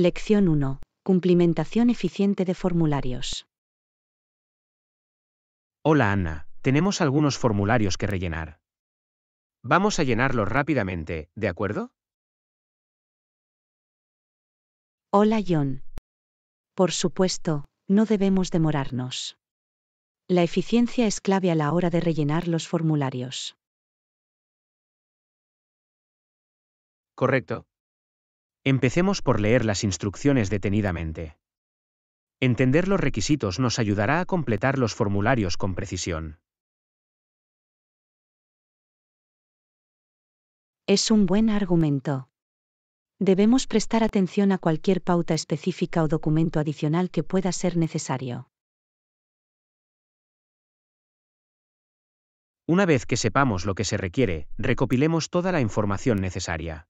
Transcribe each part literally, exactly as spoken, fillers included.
Lección uno. Cumplimentación eficiente de formularios. Hola Ana, tenemos algunos formularios que rellenar. Vamos a llenarlos rápidamente, ¿de acuerdo? Hola John. Por supuesto, no debemos demorarnos. La eficiencia es clave a la hora de rellenar los formularios. Correcto. Empecemos por leer las instrucciones detenidamente. Entender los requisitos nos ayudará a completar los formularios con precisión. Es un buen argumento. Debemos prestar atención a cualquier pauta específica o documento adicional que pueda ser necesario. Una vez que sepamos lo que se requiere, recopilemos toda la información necesaria.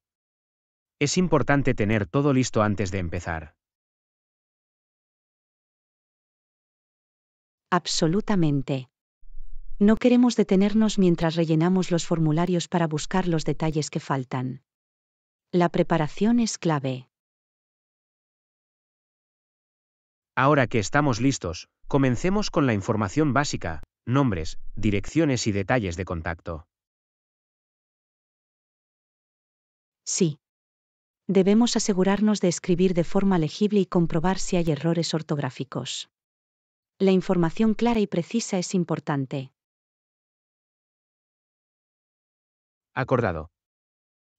Es importante tener todo listo antes de empezar. Absolutamente. No queremos detenernos mientras rellenamos los formularios para buscar los detalles que faltan. La preparación es clave. Ahora que estamos listos, comencemos con la información básica, nombres, direcciones y detalles de contacto. Sí. Debemos asegurarnos de escribir de forma legible y comprobar si hay errores ortográficos. La información clara y precisa es importante. Acordado.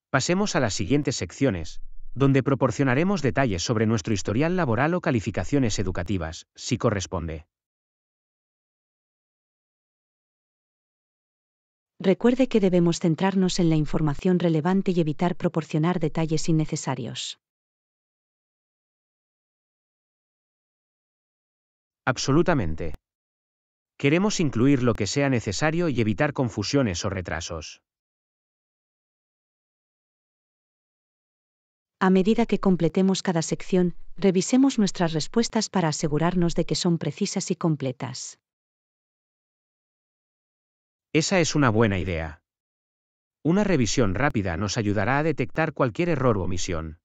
Pasemos a las siguientes secciones, donde proporcionaremos detalles sobre nuestro historial laboral o calificaciones educativas, si corresponde. Recuerde que debemos centrarnos en la información relevante y evitar proporcionar detalles innecesarios. Absolutamente. Queremos incluir lo que sea necesario y evitar confusiones o retrasos. A medida que completemos cada sección, revisemos nuestras respuestas para asegurarnos de que son precisas y completas. Esa es una buena idea. Una revisión rápida nos ayudará a detectar cualquier error o omisión.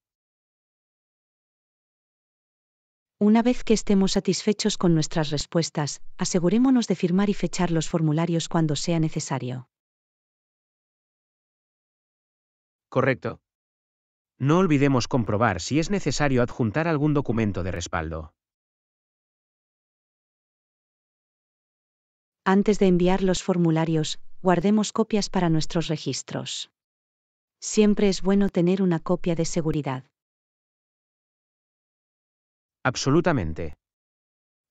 Una vez que estemos satisfechos con nuestras respuestas, asegurémonos de firmar y fechar los formularios cuando sea necesario. Correcto. No olvidemos comprobar si es necesario adjuntar algún documento de respaldo. Antes de enviar los formularios, guardemos copias para nuestros registros. Siempre es bueno tener una copia de seguridad. Absolutamente.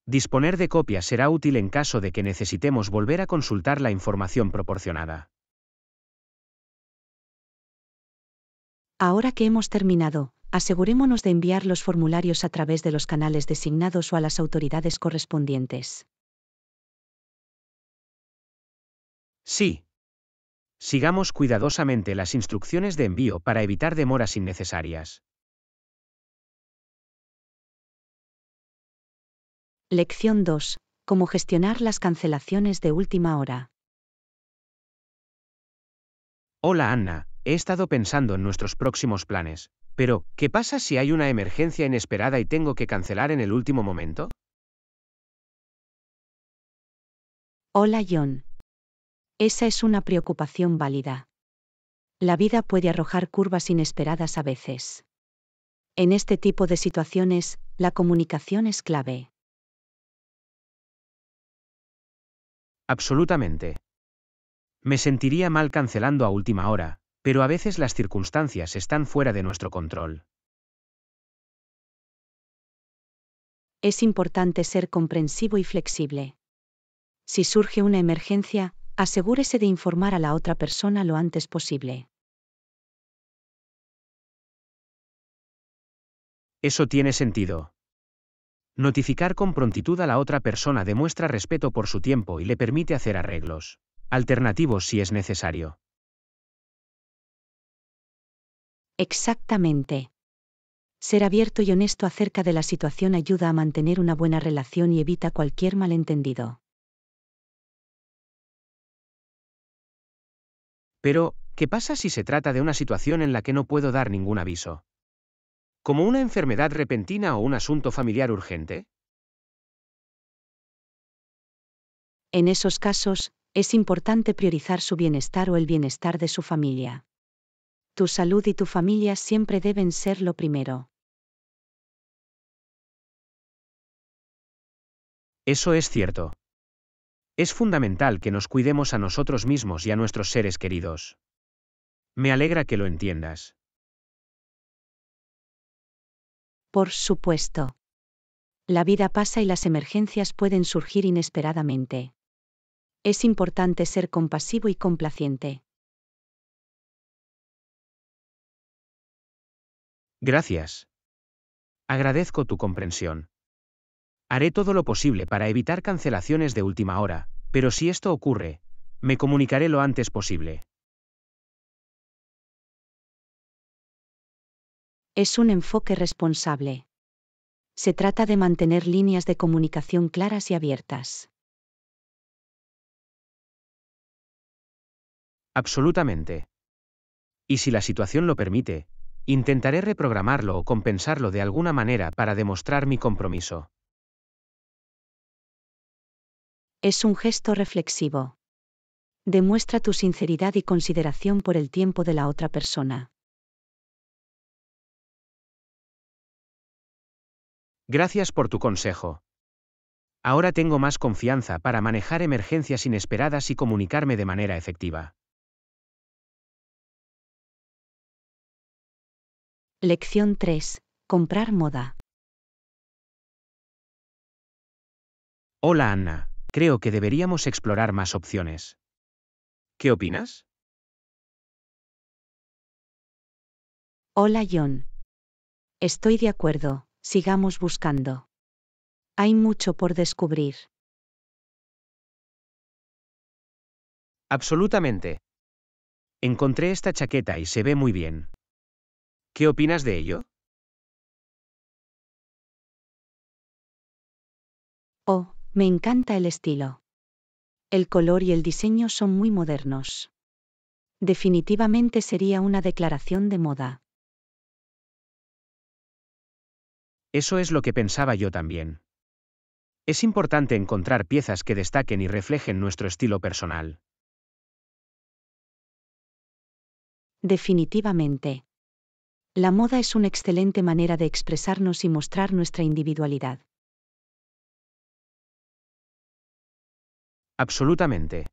Disponer de copias será útil en caso de que necesitemos volver a consultar la información proporcionada. Ahora que hemos terminado, asegurémonos de enviar los formularios a través de los canales designados o a las autoridades correspondientes. Sí. Sigamos cuidadosamente las instrucciones de envío para evitar demoras innecesarias. Lección dos. Cómo gestionar las cancelaciones de última hora. Hola Ana, he estado pensando en nuestros próximos planes, pero ¿qué pasa si hay una emergencia inesperada y tengo que cancelar en el último momento? Hola John. Esa es una preocupación válida. La vida puede arrojar curvas inesperadas a veces. En este tipo de situaciones, la comunicación es clave. Absolutamente. Me sentiría mal cancelando a última hora, pero a veces las circunstancias están fuera de nuestro control. Es importante ser comprensivo y flexible. Si surge una emergencia, asegúrese de informar a la otra persona lo antes posible. Eso tiene sentido. Notificar con prontitud a la otra persona demuestra respeto por su tiempo y le permite hacer arreglos alternativos si es necesario. Exactamente. Ser abierto y honesto acerca de la situación ayuda a mantener una buena relación y evita cualquier malentendido. Pero, ¿qué pasa si se trata de una situación en la que no puedo dar ningún aviso? ¿Como una enfermedad repentina o un asunto familiar urgente? En esos casos, es importante priorizar su bienestar o el bienestar de su familia. Tu salud y tu familia siempre deben ser lo primero. Eso es cierto. Es fundamental que nos cuidemos a nosotros mismos y a nuestros seres queridos. Me alegra que lo entiendas. Por supuesto. La vida pasa y las emergencias pueden surgir inesperadamente. Es importante ser compasivo y complaciente. Gracias. Agradezco tu comprensión. Haré todo lo posible para evitar cancelaciones de última hora, pero si esto ocurre, me comunicaré lo antes posible. Es un enfoque responsable. Se trata de mantener líneas de comunicación claras y abiertas. Absolutamente. Y si la situación lo permite, intentaré reprogramarlo o compensarlo de alguna manera para demostrar mi compromiso. Es un gesto reflexivo. Demuestra tu sinceridad y consideración por el tiempo de la otra persona. Gracias por tu consejo. Ahora tengo más confianza para manejar emergencias inesperadas y comunicarme de manera efectiva. Lección tres. Comprar moda. Hola Anna, creo que deberíamos explorar más opciones. ¿Qué opinas? Hola John. Estoy de acuerdo, sigamos buscando. Hay mucho por descubrir. Absolutamente. Encontré esta chaqueta y se ve muy bien. ¿Qué opinas de ello? Oh, me encanta el estilo. El color y el diseño son muy modernos. Definitivamente sería una declaración de moda. Eso es lo que pensaba yo también. Es importante encontrar piezas que destaquen y reflejen nuestro estilo personal. Definitivamente. La moda es una excelente manera de expresarnos y mostrar nuestra individualidad. Absolutamente.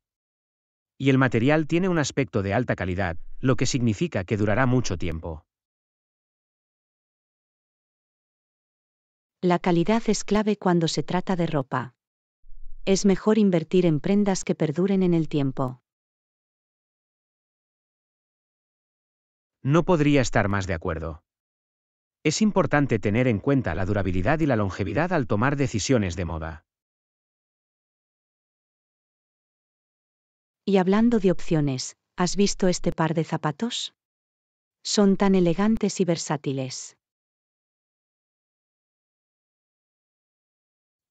Y el material tiene un aspecto de alta calidad, lo que significa que durará mucho tiempo. La calidad es clave cuando se trata de ropa. Es mejor invertir en prendas que perduren en el tiempo. No podría estar más de acuerdo. Es importante tener en cuenta la durabilidad y la longevidad al tomar decisiones de moda. Y hablando de opciones, ¿has visto este par de zapatos? Son tan elegantes y versátiles.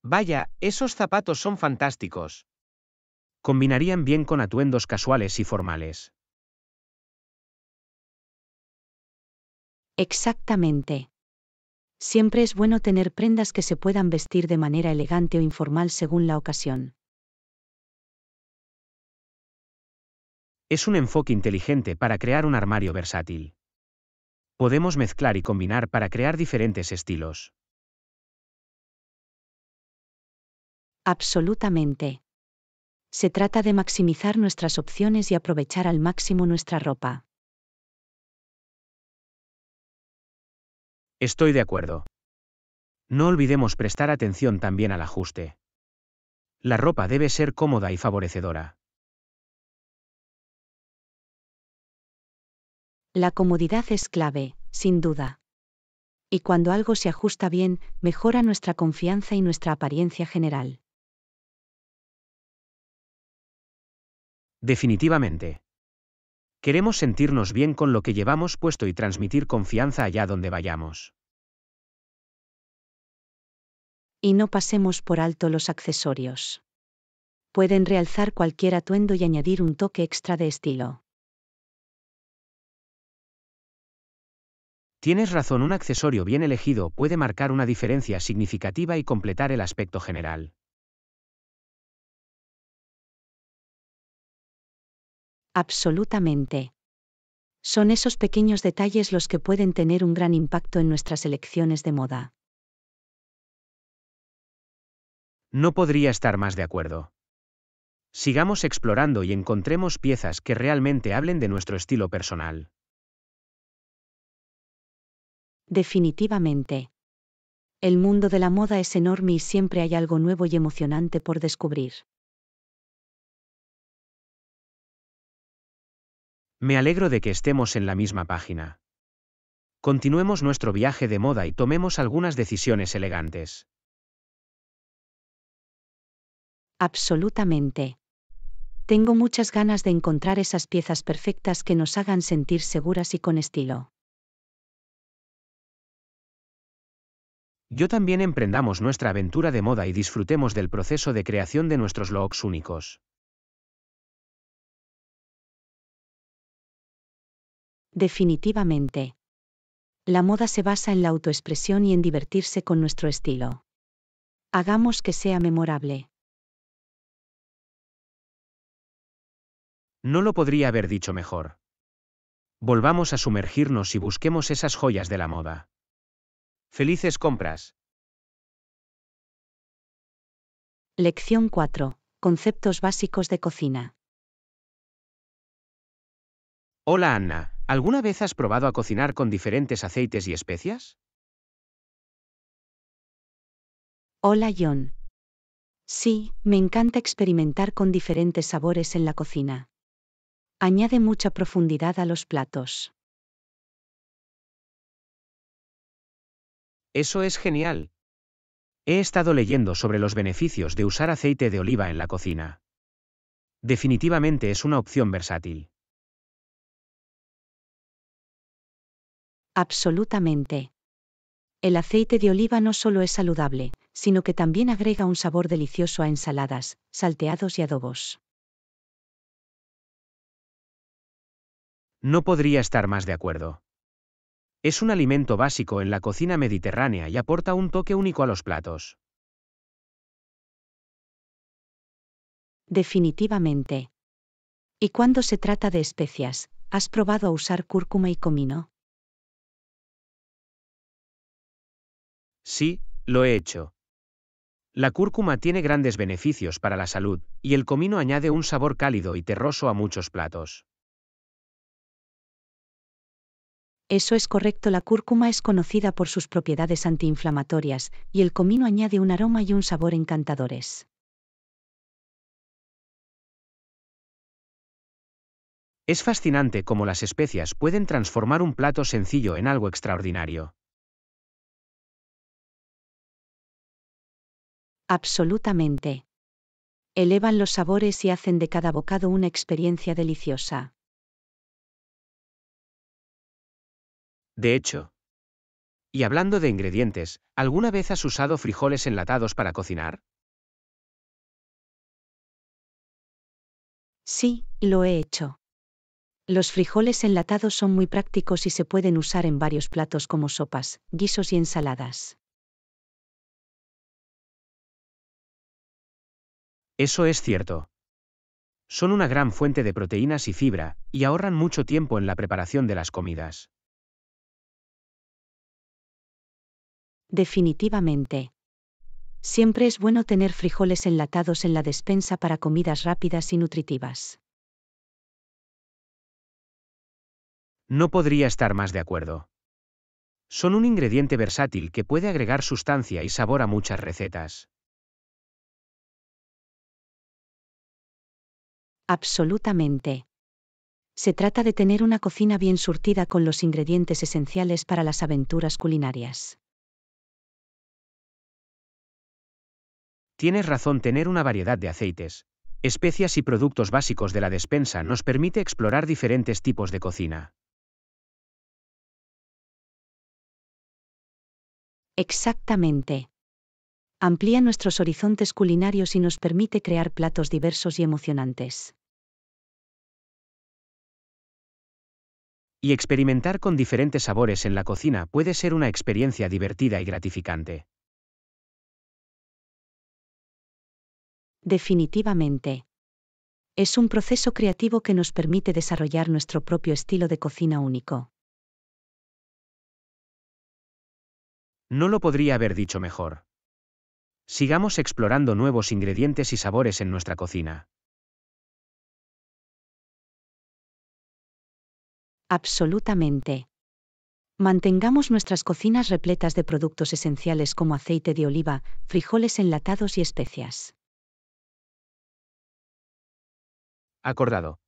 Vaya, esos zapatos son fantásticos. Combinarían bien con atuendos casuales y formales. Exactamente. Siempre es bueno tener prendas que se puedan vestir de manera elegante o informal según la ocasión. Es un enfoque inteligente para crear un armario versátil. Podemos mezclar y combinar para crear diferentes estilos. Absolutamente. Se trata de maximizar nuestras opciones y aprovechar al máximo nuestra ropa. Estoy de acuerdo. No olvidemos prestar atención también al ajuste. La ropa debe ser cómoda y favorecedora. La comodidad es clave, sin duda. Y cuando algo se ajusta bien, mejora nuestra confianza y nuestra apariencia general. Definitivamente. Queremos sentirnos bien con lo que llevamos puesto y transmitir confianza allá donde vayamos. Y no pasemos por alto los accesorios. Pueden realzar cualquier atuendo y añadir un toque extra de estilo. Tienes razón, un accesorio bien elegido puede marcar una diferencia significativa y completar el aspecto general. Absolutamente. Son esos pequeños detalles los que pueden tener un gran impacto en nuestras elecciones de moda. No podría estar más de acuerdo. Sigamos explorando y encontremos piezas que realmente hablen de nuestro estilo personal. Definitivamente. El mundo de la moda es enorme y siempre hay algo nuevo y emocionante por descubrir. Me alegro de que estemos en la misma página. Continuemos nuestro viaje de moda y tomemos algunas decisiones elegantes. Absolutamente. Tengo muchas ganas de encontrar esas piezas perfectas que nos hagan sentir seguras y con estilo. Yo también emprendamos nuestra aventura de moda y disfrutemos del proceso de creación de nuestros looks únicos. Definitivamente. La moda se basa en la autoexpresión y en divertirse con nuestro estilo. Hagamos que sea memorable. No lo podría haber dicho mejor. Volvamos a sumergirnos y busquemos esas joyas de la moda. ¡Felices compras! Lección cuatro. Conceptos básicos de cocina. Hola Anna. ¿Alguna vez has probado a cocinar con diferentes aceites y especias? Hola John. Sí, me encanta experimentar con diferentes sabores en la cocina. Añade mucha profundidad a los platos. Eso es genial. He estado leyendo sobre los beneficios de usar aceite de oliva en la cocina. Definitivamente es una opción versátil. Absolutamente. El aceite de oliva no solo es saludable, sino que también agrega un sabor delicioso a ensaladas, salteados y adobos. No podría estar más de acuerdo. Es un alimento básico en la cocina mediterránea y aporta un toque único a los platos. Definitivamente. Y cuando se trata de especias, ¿has probado a usar cúrcuma y comino? Sí, lo he hecho. La cúrcuma tiene grandes beneficios para la salud, y el comino añade un sabor cálido y terroso a muchos platos. Eso es correcto, la cúrcuma es conocida por sus propiedades antiinflamatorias, y el comino añade un aroma y un sabor encantadores. Es fascinante cómo las especias pueden transformar un plato sencillo en algo extraordinario. Absolutamente. Elevan los sabores y hacen de cada bocado una experiencia deliciosa. De hecho. Y hablando de ingredientes, ¿alguna vez has usado frijoles enlatados para cocinar? Sí, lo he hecho. Los frijoles enlatados son muy prácticos y se pueden usar en varios platos como sopas, guisos y ensaladas. Eso es cierto. Son una gran fuente de proteínas y fibra, y ahorran mucho tiempo en la preparación de las comidas. Definitivamente. Siempre es bueno tener frijoles enlatados en la despensa para comidas rápidas y nutritivas. No podría estar más de acuerdo. Son un ingrediente versátil que puede agregar sustancia y sabor a muchas recetas. Absolutamente. Se trata de tener una cocina bien surtida con los ingredientes esenciales para las aventuras culinarias. Tienes razón, tener una variedad de aceites, especias y productos básicos de la despensa nos permite explorar diferentes tipos de cocina. Exactamente. Amplía nuestros horizontes culinarios y nos permite crear platos diversos y emocionantes. Y experimentar con diferentes sabores en la cocina puede ser una experiencia divertida y gratificante. Definitivamente. Es un proceso creativo que nos permite desarrollar nuestro propio estilo de cocina único. No lo podría haber dicho mejor. Sigamos explorando nuevos ingredientes y sabores en nuestra cocina. Absolutamente. Mantengamos nuestras cocinas repletas de productos esenciales como aceite de oliva, frijoles enlatados y especias. Acordado.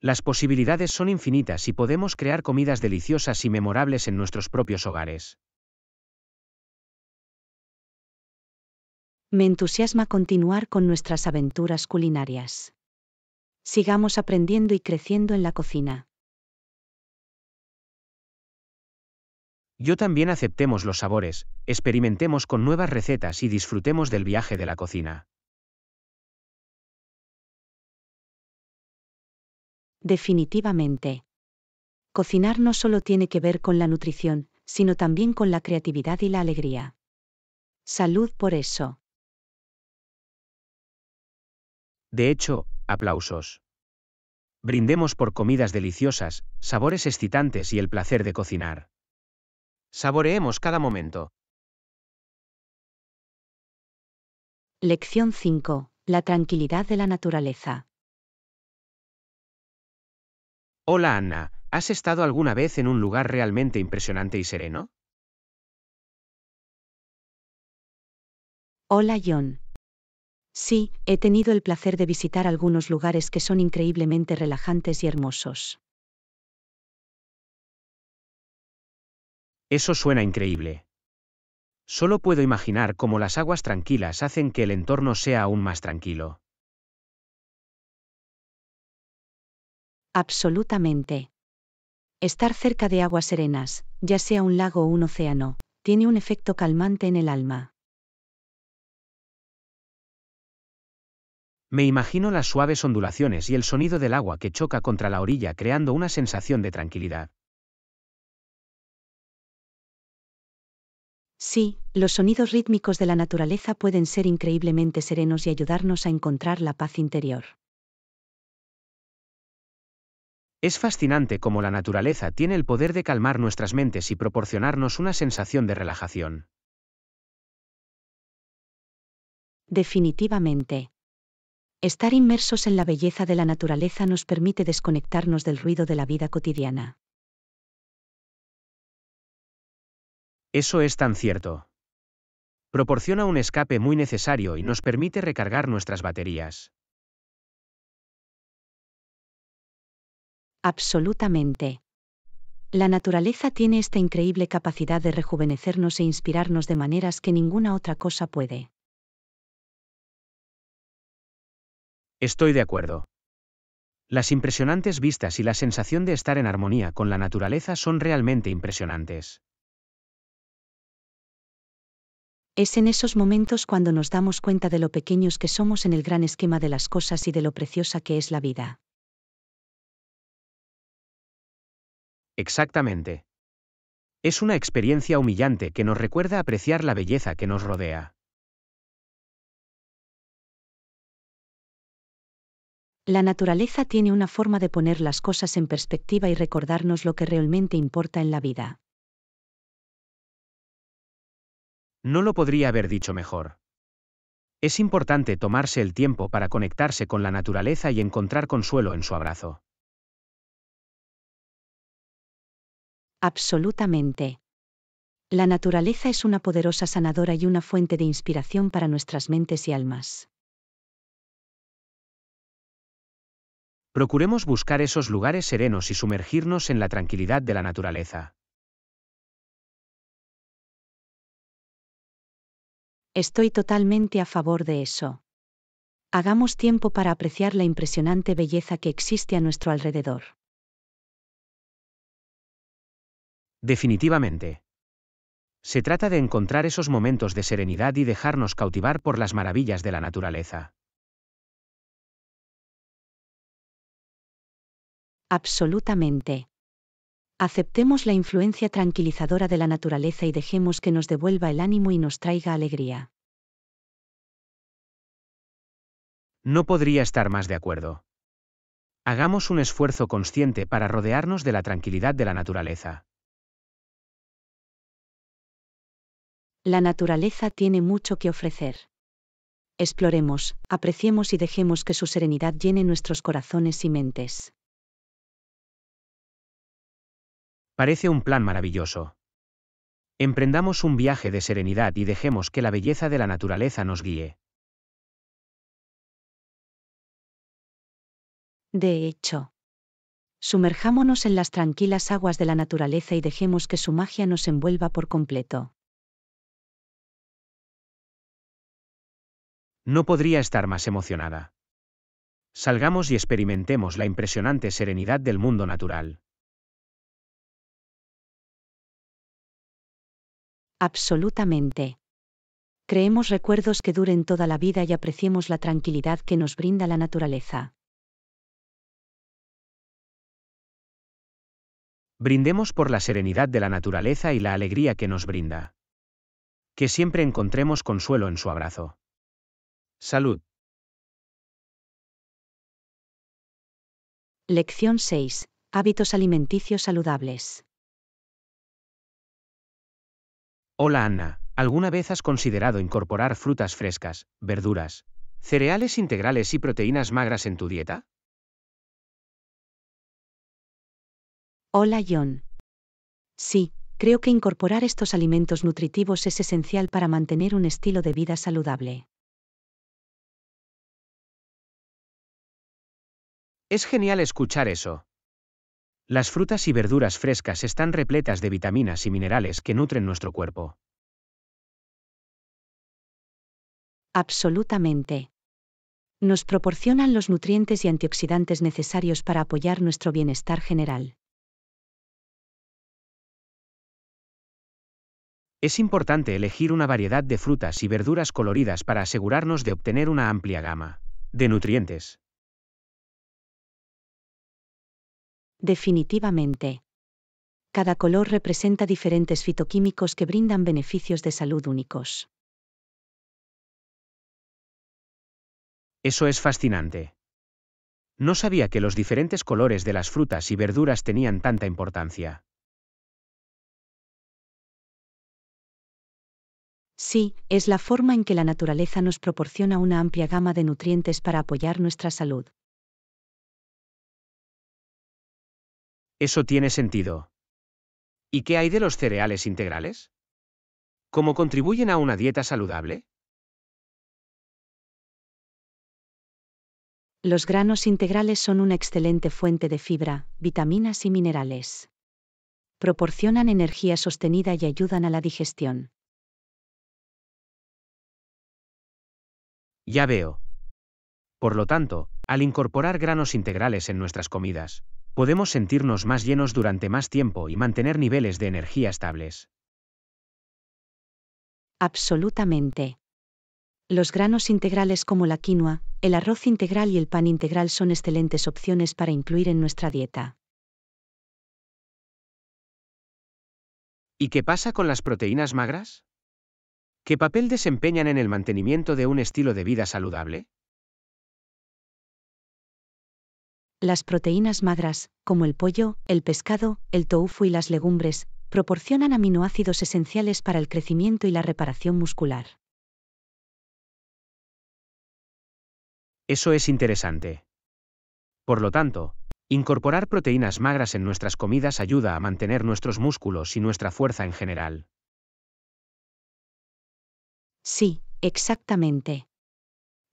Las posibilidades son infinitas y podemos crear comidas deliciosas y memorables en nuestros propios hogares. Me entusiasma continuar con nuestras aventuras culinarias. Sigamos aprendiendo y creciendo en la cocina. Yo también aceptemos los sabores, experimentemos con nuevas recetas y disfrutemos del viaje de la cocina. Definitivamente. Cocinar no solo tiene que ver con la nutrición, sino también con la creatividad y la alegría. Salud por eso. De hecho, aplausos. Brindemos por comidas deliciosas, sabores excitantes y el placer de cocinar. Saboreemos cada momento. Lección cinco. La tranquilidad de la naturaleza. Hola Anna, ¿has estado alguna vez en un lugar realmente impresionante y sereno? Hola John. Sí, he tenido el placer de visitar algunos lugares que son increíblemente relajantes y hermosos. Eso suena increíble. Solo puedo imaginar cómo las aguas tranquilas hacen que el entorno sea aún más tranquilo. Absolutamente. Estar cerca de aguas serenas, ya sea un lago o un océano, tiene un efecto calmante en el alma. Me imagino las suaves ondulaciones y el sonido del agua que choca contra la orilla creando una sensación de tranquilidad. Sí, los sonidos rítmicos de la naturaleza pueden ser increíblemente serenos y ayudarnos a encontrar la paz interior. Es fascinante cómo la naturaleza tiene el poder de calmar nuestras mentes y proporcionarnos una sensación de relajación. Definitivamente. Estar inmersos en la belleza de la naturaleza nos permite desconectarnos del ruido de la vida cotidiana. Eso es tan cierto. Proporciona un escape muy necesario y nos permite recargar nuestras baterías. Absolutamente. La naturaleza tiene esta increíble capacidad de rejuvenecernos e inspirarnos de maneras que ninguna otra cosa puede. Estoy de acuerdo. Las impresionantes vistas y la sensación de estar en armonía con la naturaleza son realmente impresionantes. Es en esos momentos cuando nos damos cuenta de lo pequeños que somos en el gran esquema de las cosas y de lo preciosa que es la vida. Exactamente. Es una experiencia humillante que nos recuerda apreciar la belleza que nos rodea. La naturaleza tiene una forma de poner las cosas en perspectiva y recordarnos lo que realmente importa en la vida. No lo podría haber dicho mejor. Es importante tomarse el tiempo para conectarse con la naturaleza y encontrar consuelo en su abrazo. Absolutamente. La naturaleza es una poderosa sanadora y una fuente de inspiración para nuestras mentes y almas. Procuremos buscar esos lugares serenos y sumergirnos en la tranquilidad de la naturaleza. Estoy totalmente a favor de eso. Hagamos tiempo para apreciar la impresionante belleza que existe a nuestro alrededor. Definitivamente. Se trata de encontrar esos momentos de serenidad y dejarnos cautivar por las maravillas de la naturaleza. Absolutamente. Aceptemos la influencia tranquilizadora de la naturaleza y dejemos que nos devuelva el ánimo y nos traiga alegría. No podría estar más de acuerdo. Hagamos un esfuerzo consciente para rodearnos de la tranquilidad de la naturaleza. La naturaleza tiene mucho que ofrecer. Exploremos, apreciemos y dejemos que su serenidad llene nuestros corazones y mentes. Parece un plan maravilloso. Emprendamos un viaje de serenidad y dejemos que la belleza de la naturaleza nos guíe. De hecho, sumerjámonos en las tranquilas aguas de la naturaleza y dejemos que su magia nos envuelva por completo. No podría estar más emocionada. Salgamos y experimentemos la impresionante serenidad del mundo natural. Absolutamente. Creemos recuerdos que duren toda la vida y apreciemos la tranquilidad que nos brinda la naturaleza. Brindemos por la serenidad de la naturaleza y la alegría que nos brinda. Que siempre encontremos consuelo en su abrazo. Salud. Lección seis. Hábitos alimenticios saludables. Hola Anna, ¿alguna vez has considerado incorporar frutas frescas, verduras, cereales integrales y proteínas magras en tu dieta? Hola John. Sí, creo que incorporar estos alimentos nutritivos es esencial para mantener un estilo de vida saludable. Es genial escuchar eso. Las frutas y verduras frescas están repletas de vitaminas y minerales que nutren nuestro cuerpo. Absolutamente. Nos proporcionan los nutrientes y antioxidantes necesarios para apoyar nuestro bienestar general. Es importante elegir una variedad de frutas y verduras coloridas para asegurarnos de obtener una amplia gama de nutrientes. Definitivamente. Cada color representa diferentes fitoquímicos que brindan beneficios de salud únicos. Eso es fascinante. No sabía que los diferentes colores de las frutas y verduras tenían tanta importancia. Sí, es la forma en que la naturaleza nos proporciona una amplia gama de nutrientes para apoyar nuestra salud. Eso tiene sentido. ¿Y qué hay de los cereales integrales? ¿Cómo contribuyen a una dieta saludable? Los granos integrales son una excelente fuente de fibra, vitaminas y minerales. Proporcionan energía sostenida y ayudan a la digestión. Ya veo. Por lo tanto, al incorporar granos integrales en nuestras comidas, podemos sentirnos más llenos durante más tiempo y mantener niveles de energía estables. Absolutamente. Los granos integrales como la quinoa, el arroz integral y el pan integral son excelentes opciones para incluir en nuestra dieta. ¿Y qué pasa con las proteínas magras? ¿Qué papel desempeñan en el mantenimiento de un estilo de vida saludable? Las proteínas magras, como el pollo, el pescado, el tofu y las legumbres, proporcionan aminoácidos esenciales para el crecimiento y la reparación muscular. Eso es interesante. Por lo tanto, incorporar proteínas magras en nuestras comidas ayuda a mantener nuestros músculos y nuestra fuerza en general. Sí, exactamente.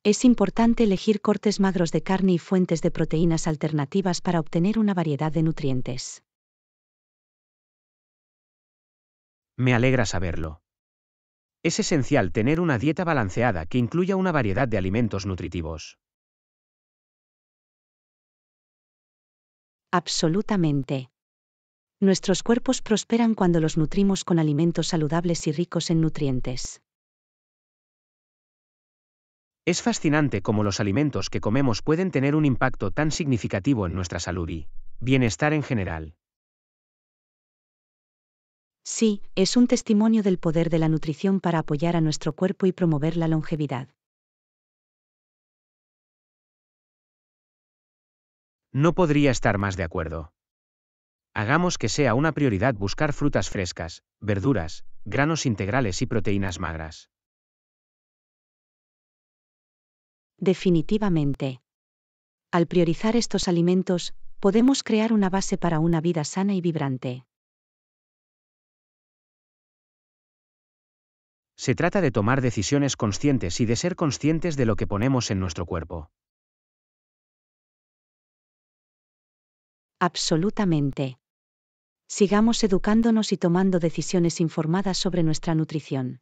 Es importante elegir cortes magros de carne y fuentes de proteínas alternativas para obtener una variedad de nutrientes. Me alegra saberlo. Es esencial tener una dieta balanceada que incluya una variedad de alimentos nutritivos. Absolutamente. Nuestros cuerpos prosperan cuando los nutrimos con alimentos saludables y ricos en nutrientes. Es fascinante cómo los alimentos que comemos pueden tener un impacto tan significativo en nuestra salud y bienestar en general. Sí, es un testimonio del poder de la nutrición para apoyar a nuestro cuerpo y promover la longevidad. No podría estar más de acuerdo. Hagamos que sea una prioridad buscar frutas frescas, verduras, granos integrales y proteínas magras. Definitivamente. Al priorizar estos alimentos, podemos crear una base para una vida sana y vibrante. Se trata de tomar decisiones conscientes y de ser conscientes de lo que ponemos en nuestro cuerpo. Absolutamente. Sigamos educándonos y tomando decisiones informadas sobre nuestra nutrición.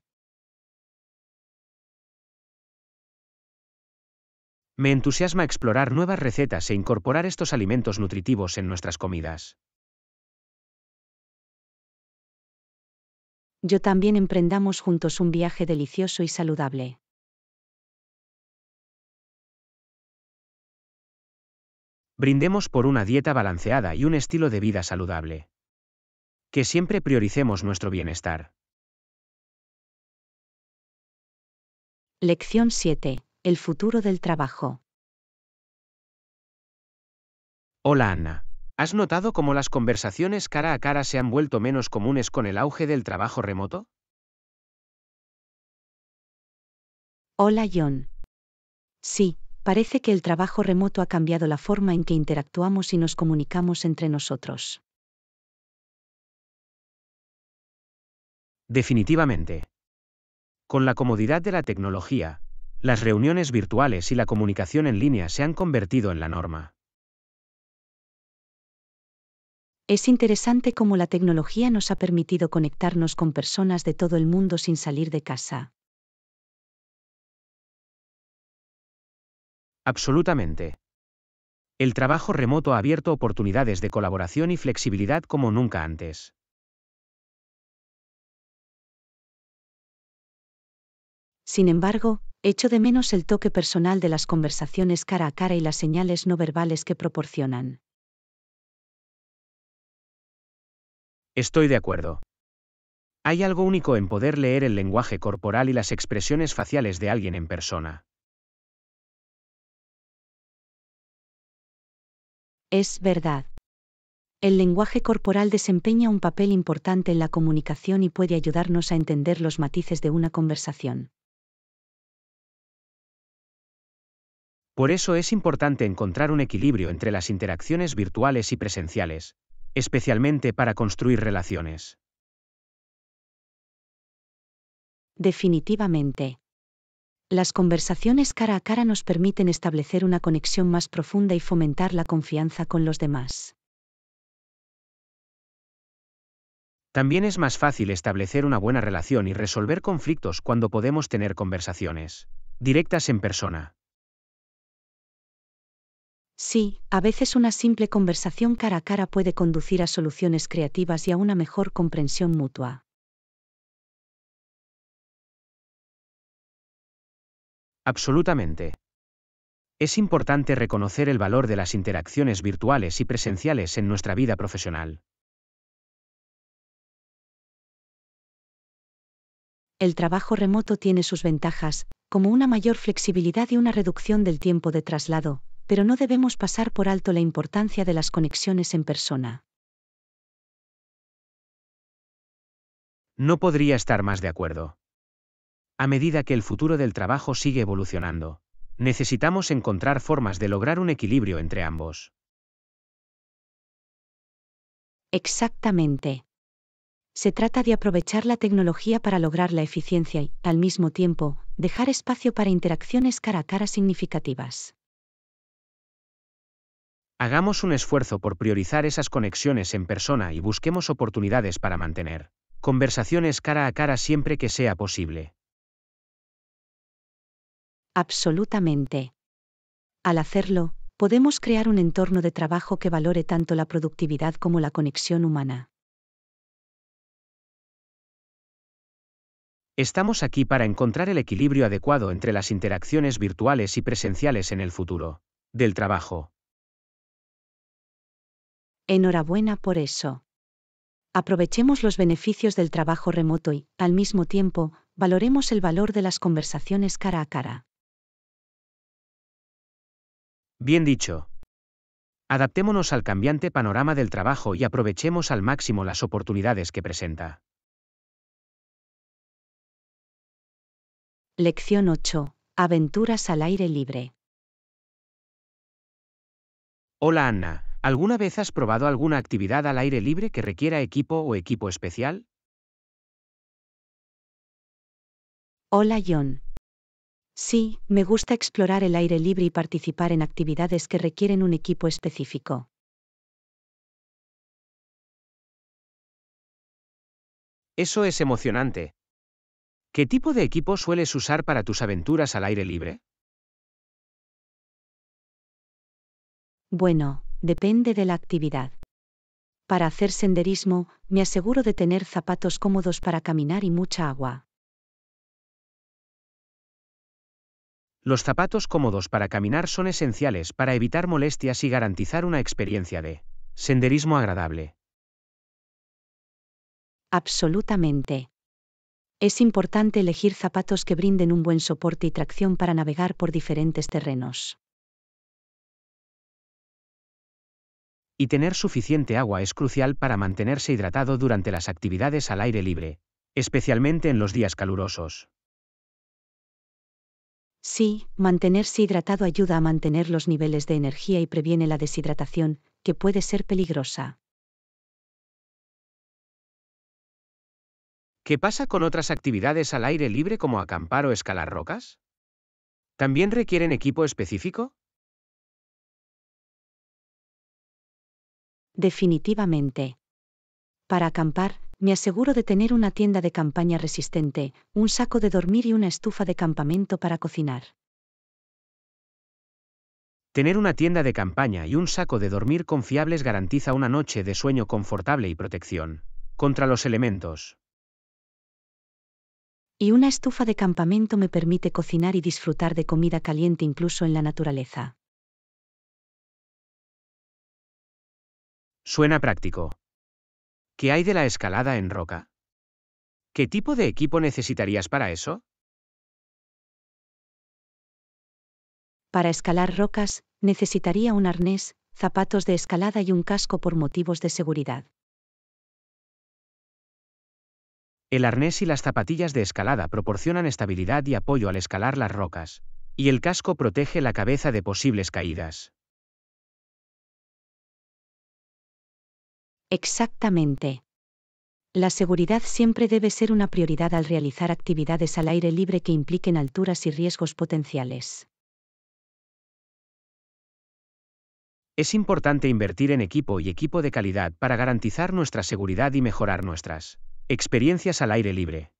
Me entusiasma explorar nuevas recetas e incorporar estos alimentos nutritivos en nuestras comidas. Yo también emprendamos juntos un viaje delicioso y saludable. Brindemos por una dieta balanceada y un estilo de vida saludable. Que siempre prioricemos nuestro bienestar. Lección siete. El futuro del trabajo. Hola Ana. ¿Has notado cómo las conversaciones cara a cara se han vuelto menos comunes con el auge del trabajo remoto? Hola John. Sí, parece que el trabajo remoto ha cambiado la forma en que interactuamos y nos comunicamos entre nosotros. Definitivamente. Con la comodidad de la tecnología, las reuniones virtuales y la comunicación en línea se han convertido en la norma. Es interesante cómo la tecnología nos ha permitido conectarnos con personas de todo el mundo sin salir de casa. Absolutamente. El trabajo remoto ha abierto oportunidades de colaboración y flexibilidad como nunca antes. Sin embargo, echo de menos el toque personal de las conversaciones cara a cara y las señales no verbales que proporcionan. Estoy de acuerdo. Hay algo único en poder leer el lenguaje corporal y las expresiones faciales de alguien en persona. Es verdad. El lenguaje corporal desempeña un papel importante en la comunicación y puede ayudarnos a entender los matices de una conversación. Por eso es importante encontrar un equilibrio entre las interacciones virtuales y presenciales, especialmente para construir relaciones. Definitivamente. Las conversaciones cara a cara nos permiten establecer una conexión más profunda y fomentar la confianza con los demás. También es más fácil establecer una buena relación y resolver conflictos cuando podemos tener conversaciones directas en persona. Sí, a veces una simple conversación cara a cara puede conducir a soluciones creativas y a una mejor comprensión mutua. Absolutamente. Es importante reconocer el valor de las interacciones virtuales y presenciales en nuestra vida profesional. El trabajo remoto tiene sus ventajas, como una mayor flexibilidad y una reducción del tiempo de traslado, pero no debemos pasar por alto la importancia de las conexiones en persona. No podría estar más de acuerdo. A medida que el futuro del trabajo sigue evolucionando, necesitamos encontrar formas de lograr un equilibrio entre ambos. Exactamente. Se trata de aprovechar la tecnología para lograr la eficiencia y, al mismo tiempo, dejar espacio para interacciones cara a cara significativas. Hagamos un esfuerzo por priorizar esas conexiones en persona y busquemos oportunidades para mantener conversaciones cara a cara siempre que sea posible. Absolutamente. Al hacerlo, podemos crear un entorno de trabajo que valore tanto la productividad como la conexión humana. Estamos aquí para encontrar el equilibrio adecuado entre las interacciones virtuales y presenciales en el futuro del trabajo. Enhorabuena por eso. Aprovechemos los beneficios del trabajo remoto y, al mismo tiempo, valoremos el valor de las conversaciones cara a cara. Bien dicho. Adaptémonos al cambiante panorama del trabajo y aprovechemos al máximo las oportunidades que presenta. Lección ocho. Aventuras al aire libre. Hola Anna, ¿alguna vez has probado alguna actividad al aire libre que requiera equipo o equipo especial? Hola John. Sí, me gusta explorar el aire libre y participar en actividades que requieren un equipo específico. Eso es emocionante. ¿Qué tipo de equipo sueles usar para tus aventuras al aire libre? Bueno, depende de la actividad. Para hacer senderismo, me aseguro de tener zapatos cómodos para caminar y mucha agua. Los zapatos cómodos para caminar son esenciales para evitar molestias y garantizar una experiencia de senderismo agradable. Absolutamente. Es importante elegir zapatos que brinden un buen soporte y tracción para navegar por diferentes terrenos. Y tener suficiente agua es crucial para mantenerse hidratado durante las actividades al aire libre, especialmente en los días calurosos. Sí, mantenerse hidratado ayuda a mantener los niveles de energía y previene la deshidratación, que puede ser peligrosa. ¿Qué pasa con otras actividades al aire libre como acampar o escalar rocas? ¿También requieren equipo específico? Definitivamente. Para acampar, me aseguro de tener una tienda de campaña resistente, un saco de dormir y una estufa de campamento para cocinar. Tener una tienda de campaña y un saco de dormir confiables garantiza una noche de sueño confortable y protección contra los elementos. Y una estufa de campamento me permite cocinar y disfrutar de comida caliente incluso en la naturaleza. Suena práctico. ¿Qué hay de la escalada en roca? ¿Qué tipo de equipo necesitarías para eso? Para escalar rocas, necesitaría un arnés, zapatos de escalada y un casco por motivos de seguridad. El arnés y las zapatillas de escalada proporcionan estabilidad y apoyo al escalar las rocas, y el casco protege la cabeza de posibles caídas. Exactamente. La seguridad siempre debe ser una prioridad al realizar actividades al aire libre que impliquen alturas y riesgos potenciales. Es importante invertir en equipo y equipo de calidad para garantizar nuestra seguridad y mejorar nuestras experiencias al aire libre.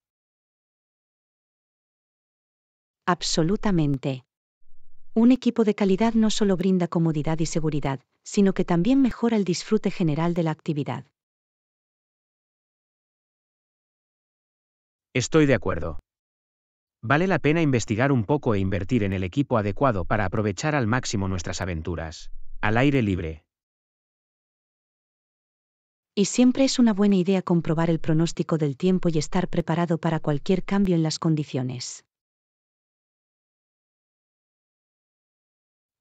Absolutamente. Un equipo de calidad no solo brinda comodidad y seguridad, sino que también mejora el disfrute general de la actividad. Estoy de acuerdo. Vale la pena investigar un poco e invertir en el equipo adecuado para aprovechar al máximo nuestras aventuras al aire libre. Y siempre es una buena idea comprobar el pronóstico del tiempo y estar preparado para cualquier cambio en las condiciones.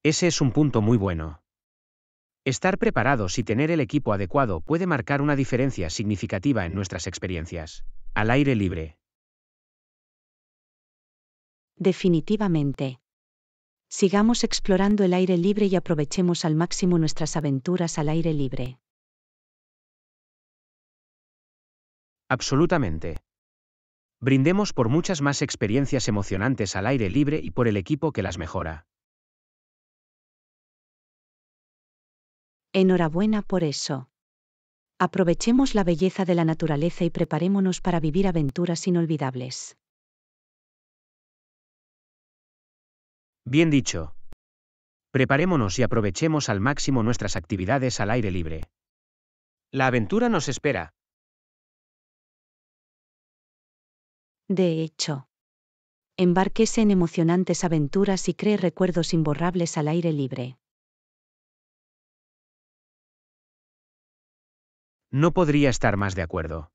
Ese es un punto muy bueno. Estar preparados y tener el equipo adecuado puede marcar una diferencia significativa en nuestras experiencias al aire libre. Definitivamente. Sigamos explorando el aire libre y aprovechemos al máximo nuestras aventuras al aire libre. Absolutamente. Brindemos por muchas más experiencias emocionantes al aire libre y por el equipo que las mejora. Enhorabuena por eso. Aprovechemos la belleza de la naturaleza y preparémonos para vivir aventuras inolvidables. Bien dicho. Preparémonos y aprovechemos al máximo nuestras actividades al aire libre. La aventura nos espera. De hecho, embárquese en emocionantes aventuras y cree recuerdos imborrables al aire libre. No podría estar más de acuerdo.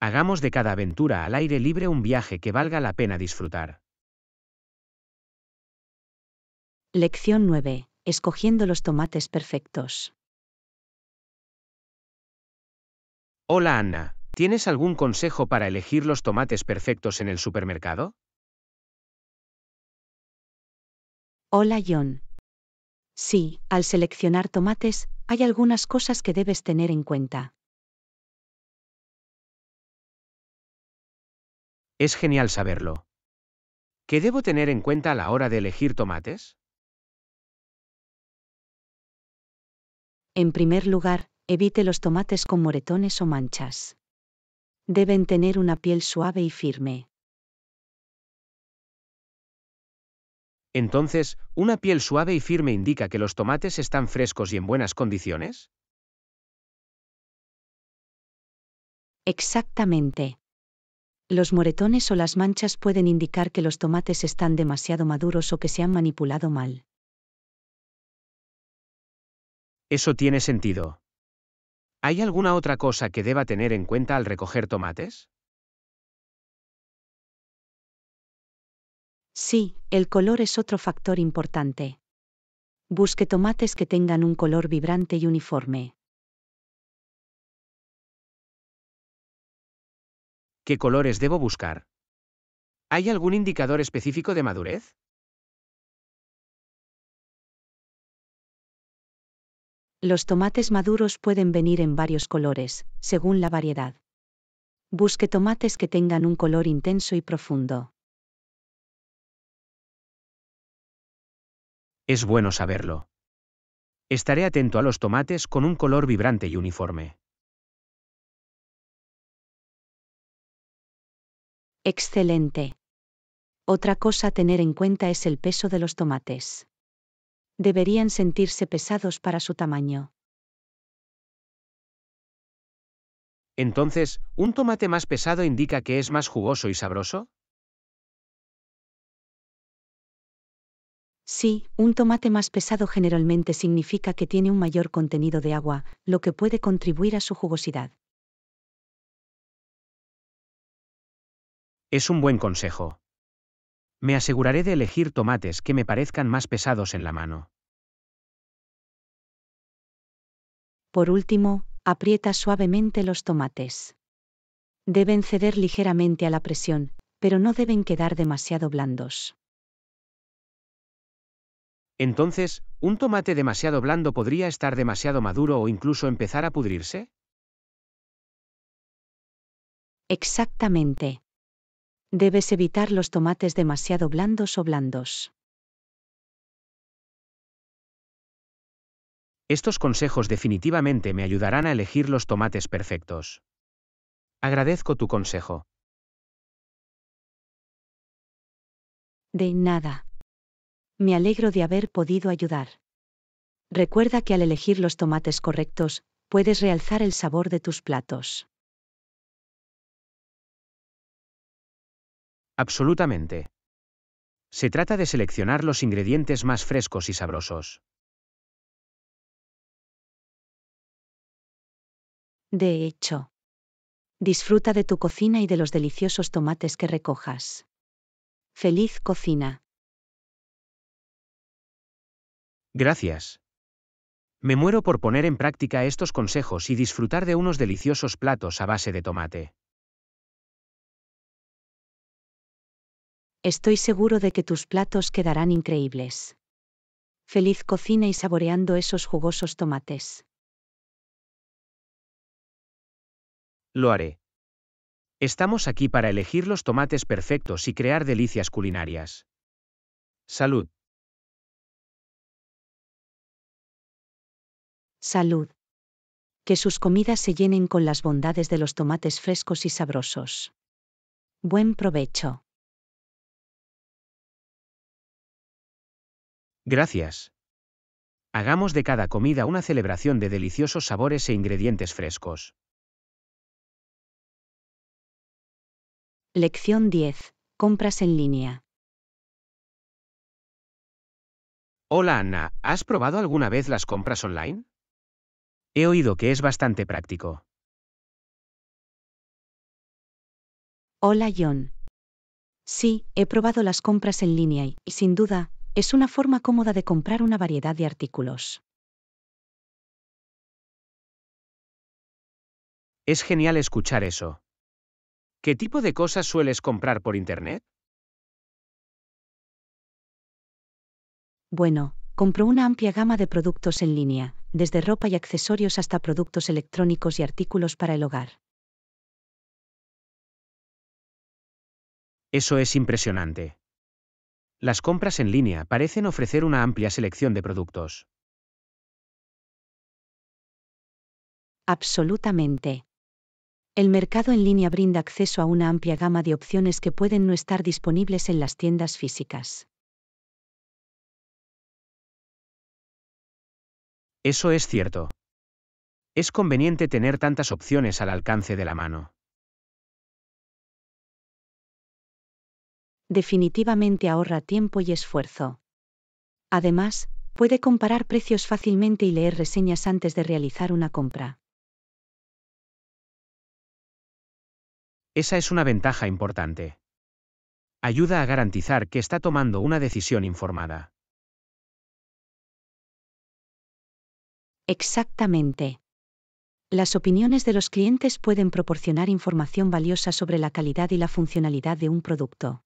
Hagamos de cada aventura al aire libre un viaje que valga la pena disfrutar. Lección nueve. Escogiendo los tomates perfectos. Hola Anna, ¿tienes algún consejo para elegir los tomates perfectos en el supermercado? Hola John. Sí, al seleccionar tomates, hay algunas cosas que debes tener en cuenta. Es genial saberlo. ¿Qué debo tener en cuenta a la hora de elegir tomates? En primer lugar, evite los tomates con moretones o manchas. Deben tener una piel suave y firme. Entonces, ¿una piel suave y firme indica que los tomates están frescos y en buenas condiciones? Exactamente. Los moretones o las manchas pueden indicar que los tomates están demasiado maduros o que se han manipulado mal. Eso tiene sentido. ¿Hay alguna otra cosa que deba tener en cuenta al recoger tomates? Sí, el color es otro factor importante. Busque tomates que tengan un color vibrante y uniforme. ¿Qué colores debo buscar? ¿Hay algún indicador específico de madurez? Los tomates maduros pueden venir en varios colores, según la variedad. Busque tomates que tengan un color intenso y profundo. Es bueno saberlo. Estaré atento a los tomates con un color vibrante y uniforme. Excelente. Otra cosa a tener en cuenta es el peso de los tomates. Deberían sentirse pesados para su tamaño. Entonces, ¿un tomate más pesado indica que es más jugoso y sabroso? Sí, un tomate más pesado generalmente significa que tiene un mayor contenido de agua, lo que puede contribuir a su jugosidad. Es un buen consejo. Me aseguraré de elegir tomates que me parezcan más pesados en la mano. Por último, aprieta suavemente los tomates. Deben ceder ligeramente a la presión, pero no deben quedar demasiado blandos. Entonces, ¿un tomate demasiado blando podría estar demasiado maduro o incluso empezar a pudrirse? Exactamente. Debes evitar los tomates demasiado blandos o blandos. Estos consejos definitivamente me ayudarán a elegir los tomates perfectos. Agradezco tu consejo. De nada. Me alegro de haber podido ayudar. Recuerda que al elegir los tomates correctos, puedes realzar el sabor de tus platos. Absolutamente. Se trata de seleccionar los ingredientes más frescos y sabrosos. De hecho, disfruta de tu cocina y de los deliciosos tomates que recojas. ¡Feliz cocina! Gracias. Me muero por poner en práctica estos consejos y disfrutar de unos deliciosos platos a base de tomate. Estoy seguro de que tus platos quedarán increíbles. Feliz cocina y saboreando esos jugosos tomates. Lo haré. Estamos aquí para elegir los tomates perfectos y crear delicias culinarias. Salud. Salud. Que sus comidas se llenen con las bondades de los tomates frescos y sabrosos. Buen provecho. Gracias. Hagamos de cada comida una celebración de deliciosos sabores e ingredientes frescos. Lección diez. Compras en línea. Hola Anna, ¿has probado alguna vez las compras online? He oído que es bastante práctico. Hola John. Sí, he probado las compras en línea y, sin duda, es una forma cómoda de comprar una variedad de artículos. Es genial escuchar eso. ¿Qué tipo de cosas sueles comprar por internet? Bueno, compro una amplia gama de productos en línea, desde ropa y accesorios hasta productos electrónicos y artículos para el hogar. Eso es impresionante. Las compras en línea parecen ofrecer una amplia selección de productos. Absolutamente. El mercado en línea brinda acceso a una amplia gama de opciones que pueden no estar disponibles en las tiendas físicas. Eso es cierto. Es conveniente tener tantas opciones al alcance de la mano. Definitivamente ahorra tiempo y esfuerzo. Además, puede comparar precios fácilmente y leer reseñas antes de realizar una compra. Esa es una ventaja importante. Ayuda a garantizar que está tomando una decisión informada. Exactamente. Las opiniones de los clientes pueden proporcionar información valiosa sobre la calidad y la funcionalidad de un producto.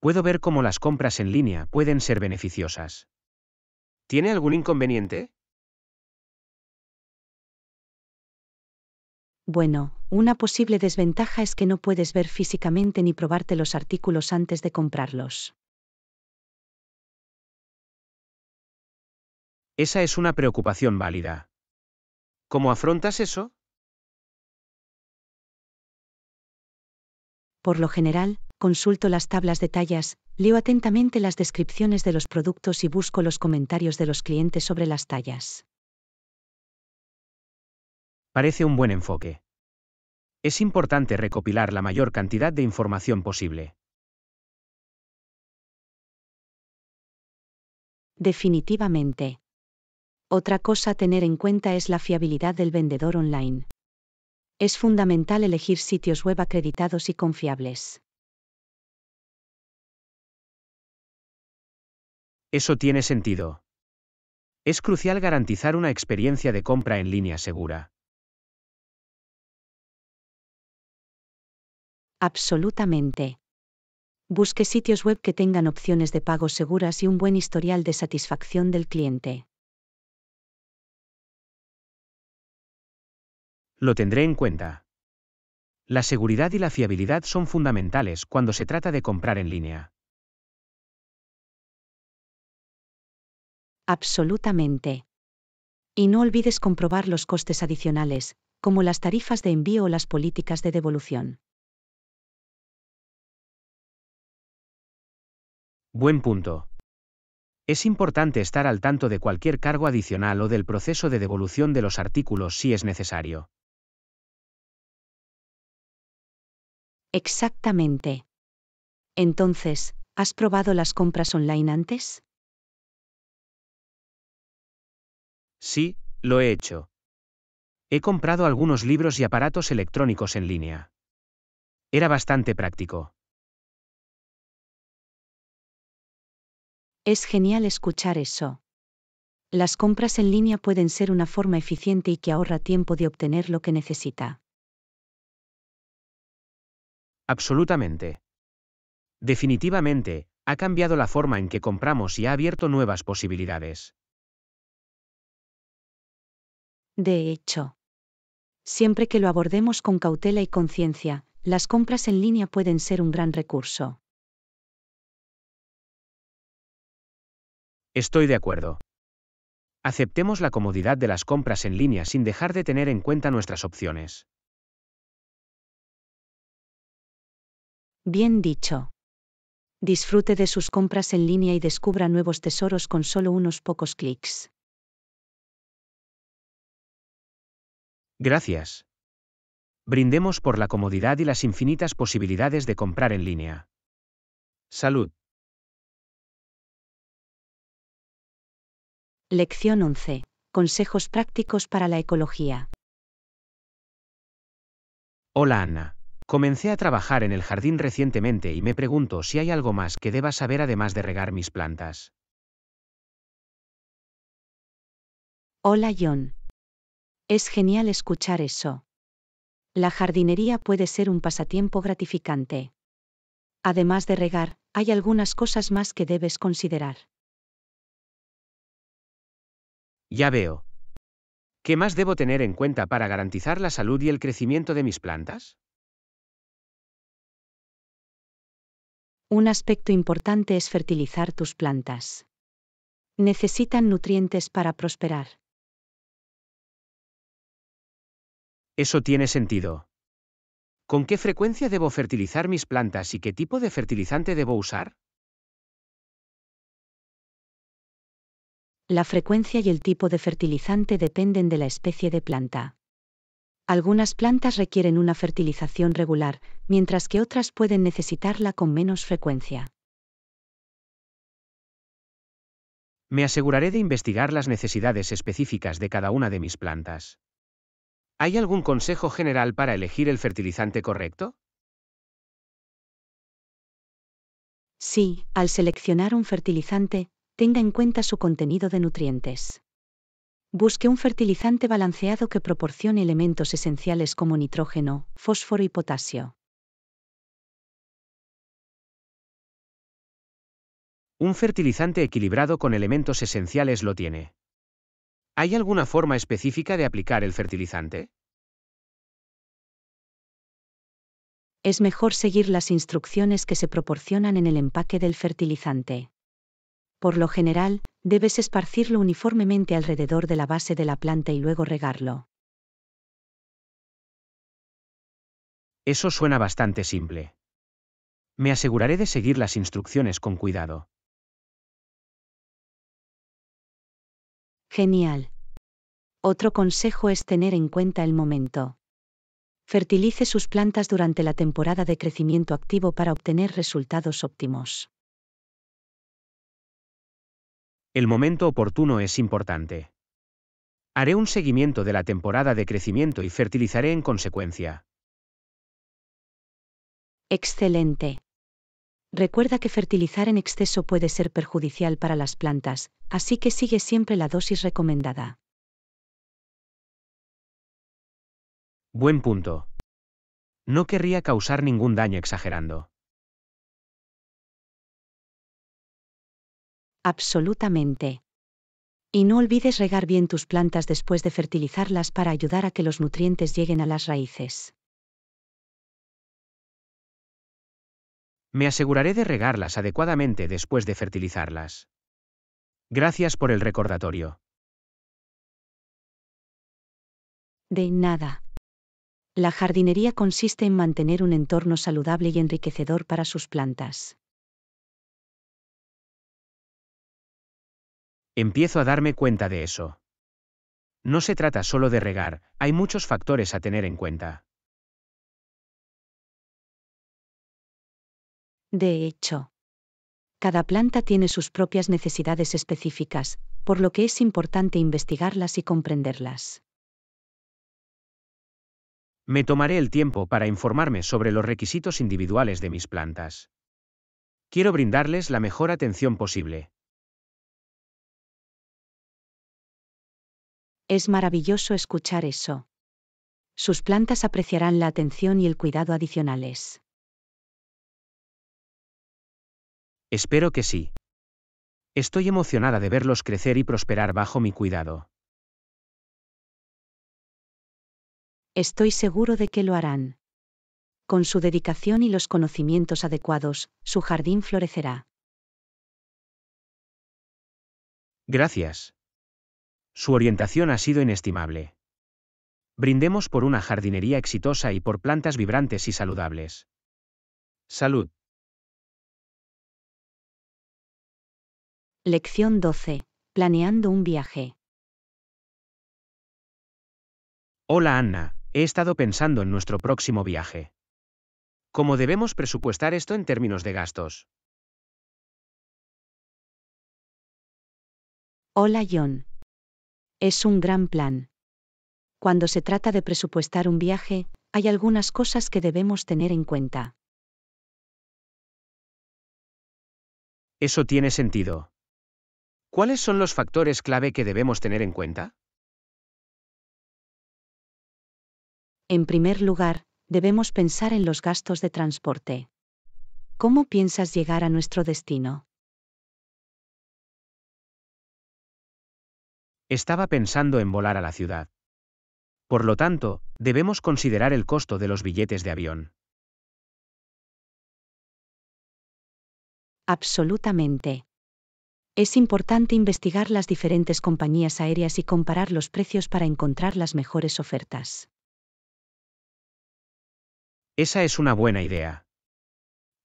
Puedo ver cómo las compras en línea pueden ser beneficiosas. ¿Tiene algún inconveniente? Bueno, una posible desventaja es que no puedes ver físicamente ni probarte los artículos antes de comprarlos. Esa es una preocupación válida. ¿Cómo afrontas eso? Por lo general, consulto las tablas de tallas, leo atentamente las descripciones de los productos y busco los comentarios de los clientes sobre las tallas. Parece un buen enfoque. Es importante recopilar la mayor cantidad de información posible. Definitivamente. Otra cosa a tener en cuenta es la fiabilidad del vendedor online. Es fundamental elegir sitios web acreditados y confiables. Eso tiene sentido. Es crucial garantizar una experiencia de compra en línea segura. Absolutamente. Busque sitios web que tengan opciones de pago seguras y un buen historial de satisfacción del cliente. Lo tendré en cuenta. La seguridad y la fiabilidad son fundamentales cuando se trata de comprar en línea. Absolutamente. Y no olvides comprobar los costes adicionales, como las tarifas de envío o las políticas de devolución. Buen punto. Es importante estar al tanto de cualquier cargo adicional o del proceso de devolución de los artículos si es necesario. Exactamente. Entonces, ¿has probado las compras online antes? Sí, lo he hecho. He comprado algunos libros y aparatos electrónicos en línea. Era bastante práctico. Es genial escuchar eso. Las compras en línea pueden ser una forma eficiente y que ahorra tiempo de obtener lo que necesita. Absolutamente. Definitivamente, ha cambiado la forma en que compramos y ha abierto nuevas posibilidades. De hecho, siempre que lo abordemos con cautela y conciencia, las compras en línea pueden ser un gran recurso. Estoy de acuerdo. Aceptemos la comodidad de las compras en línea sin dejar de tener en cuenta nuestras opciones. Bien dicho. Disfrute de sus compras en línea y descubra nuevos tesoros con solo unos pocos clics. Gracias. Brindemos por la comodidad y las infinitas posibilidades de comprar en línea. Salud. Lección once. Consejos prácticos para la ecología. Hola Ana. Comencé a trabajar en el jardín recientemente y me pregunto si hay algo más que deba saber además de regar mis plantas. Hola John. Es genial escuchar eso. La jardinería puede ser un pasatiempo gratificante. Además de regar, hay algunas cosas más que debes considerar. Ya veo. ¿Qué más debo tener en cuenta para garantizar la salud y el crecimiento de mis plantas? Un aspecto importante es fertilizar tus plantas. Necesitan nutrientes para prosperar. Eso tiene sentido. ¿Con qué frecuencia debo fertilizar mis plantas y qué tipo de fertilizante debo usar? La frecuencia y el tipo de fertilizante dependen de la especie de planta. Algunas plantas requieren una fertilización regular, mientras que otras pueden necesitarla con menos frecuencia. Me aseguraré de investigar las necesidades específicas de cada una de mis plantas. ¿Hay algún consejo general para elegir el fertilizante correcto? Sí, al seleccionar un fertilizante, tenga en cuenta su contenido de nutrientes. Busque un fertilizante balanceado que proporcione elementos esenciales como nitrógeno, fósforo y potasio. Un fertilizante equilibrado con elementos esenciales lo tiene. ¿Hay alguna forma específica de aplicar el fertilizante? Es mejor seguir las instrucciones que se proporcionan en el empaque del fertilizante. Por lo general, debes esparcirlo uniformemente alrededor de la base de la planta y luego regarlo. Eso suena bastante simple. Me aseguraré de seguir las instrucciones con cuidado. Genial. Otro consejo es tener en cuenta el momento. Fertilice sus plantas durante la temporada de crecimiento activo para obtener resultados óptimos. El momento oportuno es importante. Haré un seguimiento de la temporada de crecimiento y fertilizaré en consecuencia. Excelente. Recuerda que fertilizar en exceso puede ser perjudicial para las plantas, así que sigue siempre la dosis recomendada. Buen punto. No querría causar ningún daño exagerando. Absolutamente. Y no olvides regar bien tus plantas después de fertilizarlas para ayudar a que los nutrientes lleguen a las raíces. Me aseguraré de regarlas adecuadamente después de fertilizarlas. Gracias por el recordatorio. De nada. La jardinería consiste en mantener un entorno saludable y enriquecedor para sus plantas. Empiezo a darme cuenta de eso. No se trata solo de regar, hay muchos factores a tener en cuenta. De hecho, cada planta tiene sus propias necesidades específicas, por lo que es importante investigarlas y comprenderlas. Me tomaré el tiempo para informarme sobre los requisitos individuales de mis plantas. Quiero brindarles la mejor atención posible. Es maravilloso escuchar eso. Sus plantas apreciarán la atención y el cuidado adicionales. Espero que sí. Estoy emocionada de verlos crecer y prosperar bajo mi cuidado. Estoy seguro de que lo harán. Con su dedicación y los conocimientos adecuados, su jardín florecerá. Gracias. Su orientación ha sido inestimable. Brindemos por una jardinería exitosa y por plantas vibrantes y saludables. Salud. Lección doce. Planeando un viaje. Hola Ana, he estado pensando en nuestro próximo viaje. ¿Cómo debemos presupuestar esto en términos de gastos? Hola John. Es un gran plan. Cuando se trata de presupuestar un viaje, hay algunas cosas que debemos tener en cuenta. Eso tiene sentido. ¿Cuáles son los factores clave que debemos tener en cuenta? En primer lugar, debemos pensar en los gastos de transporte. ¿Cómo piensas llegar a nuestro destino? Estaba pensando en volar a la ciudad. Por lo tanto, debemos considerar el costo de los billetes de avión. Absolutamente. Es importante investigar las diferentes compañías aéreas y comparar los precios para encontrar las mejores ofertas. Esa es una buena idea.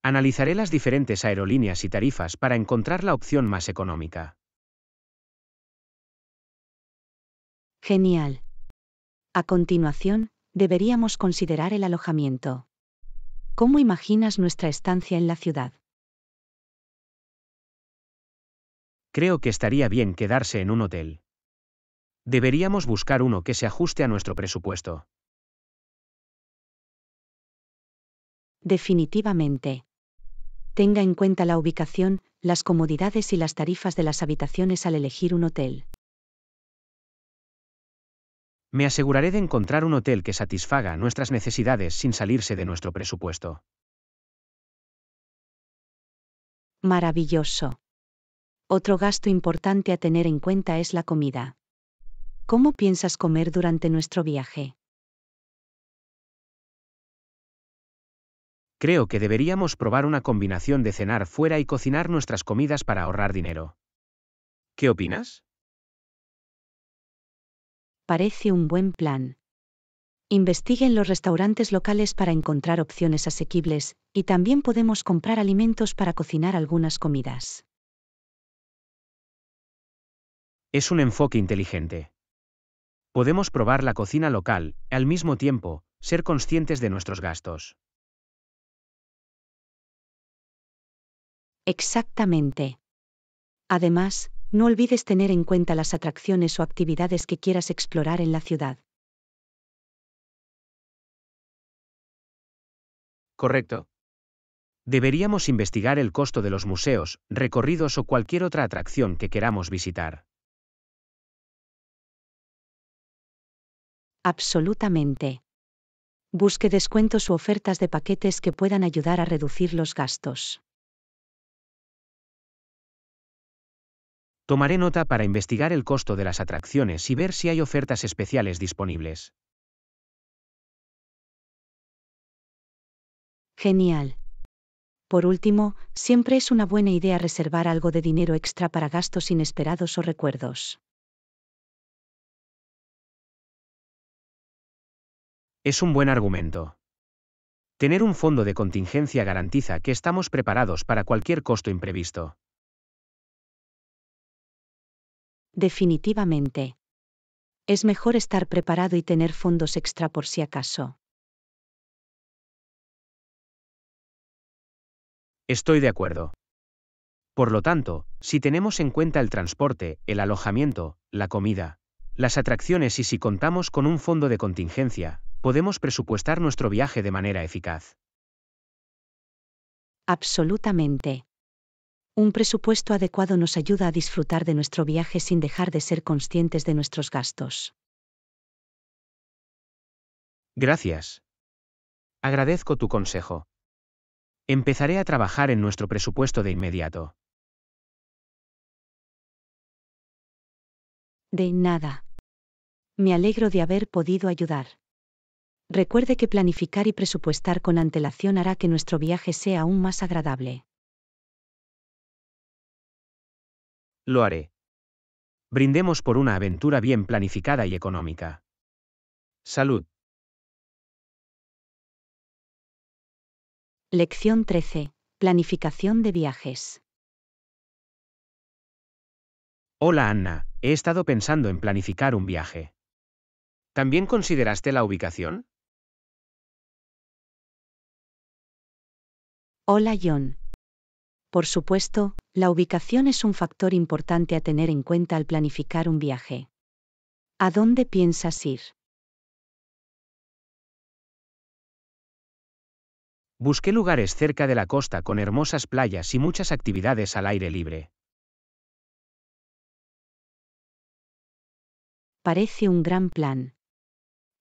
Analizaré las diferentes aerolíneas y tarifas para encontrar la opción más económica. Genial. A continuación, deberíamos considerar el alojamiento. ¿Cómo imaginas nuestra estancia en la ciudad? Creo que estaría bien quedarse en un hotel. Deberíamos buscar uno que se ajuste a nuestro presupuesto. Definitivamente. Tenga en cuenta la ubicación, las comodidades y las tarifas de las habitaciones al elegir un hotel. Me aseguraré de encontrar un hotel que satisfaga nuestras necesidades sin salirse de nuestro presupuesto. Maravilloso. Otro gasto importante a tener en cuenta es la comida. ¿Cómo piensas comer durante nuestro viaje? Creo que deberíamos probar una combinación de cenar fuera y cocinar nuestras comidas para ahorrar dinero. ¿Qué opinas? Parece un buen plan. Investiguen los restaurantes locales para encontrar opciones asequibles, y también podemos comprar alimentos para cocinar algunas comidas. Es un enfoque inteligente. Podemos probar la cocina local, al mismo tiempo, ser conscientes de nuestros gastos. Exactamente. Además, no olvides tener en cuenta las atracciones o actividades que quieras explorar en la ciudad. Correcto. Deberíamos investigar el costo de los museos, recorridos o cualquier otra atracción que queramos visitar. Absolutamente. Busque descuentos u ofertas de paquetes que puedan ayudar a reducir los gastos. Tomaré nota para investigar el costo de las atracciones y ver si hay ofertas especiales disponibles. Genial. Por último, siempre es una buena idea reservar algo de dinero extra para gastos inesperados o recuerdos. Es un buen argumento. Tener un fondo de contingencia garantiza que estamos preparados para cualquier costo imprevisto. Definitivamente. Es mejor estar preparado y tener fondos extra por si acaso. Estoy de acuerdo. Por lo tanto, si tenemos en cuenta el transporte, el alojamiento, la comida, las atracciones y si contamos con un fondo de contingencia, podemos presupuestar nuestro viaje de manera eficaz. Absolutamente. Un presupuesto adecuado nos ayuda a disfrutar de nuestro viaje sin dejar de ser conscientes de nuestros gastos. Gracias. Agradezco tu consejo. Empezaré a trabajar en nuestro presupuesto de inmediato. De nada. Me alegro de haber podido ayudar. Recuerde que planificar y presupuestar con antelación hará que nuestro viaje sea aún más agradable. Lo haré. Brindemos por una aventura bien planificada y económica. Salud. Lección trece. Planificación de viajes. Hola Anna, he estado pensando en planificar un viaje. ¿También consideraste la ubicación? Hola John. Por supuesto, La ubicación es un factor importante a tener en cuenta al planificar un viaje. ¿A dónde piensas ir? Busqué lugares cerca de la costa con hermosas playas y muchas actividades al aire libre. Parece un gran plan.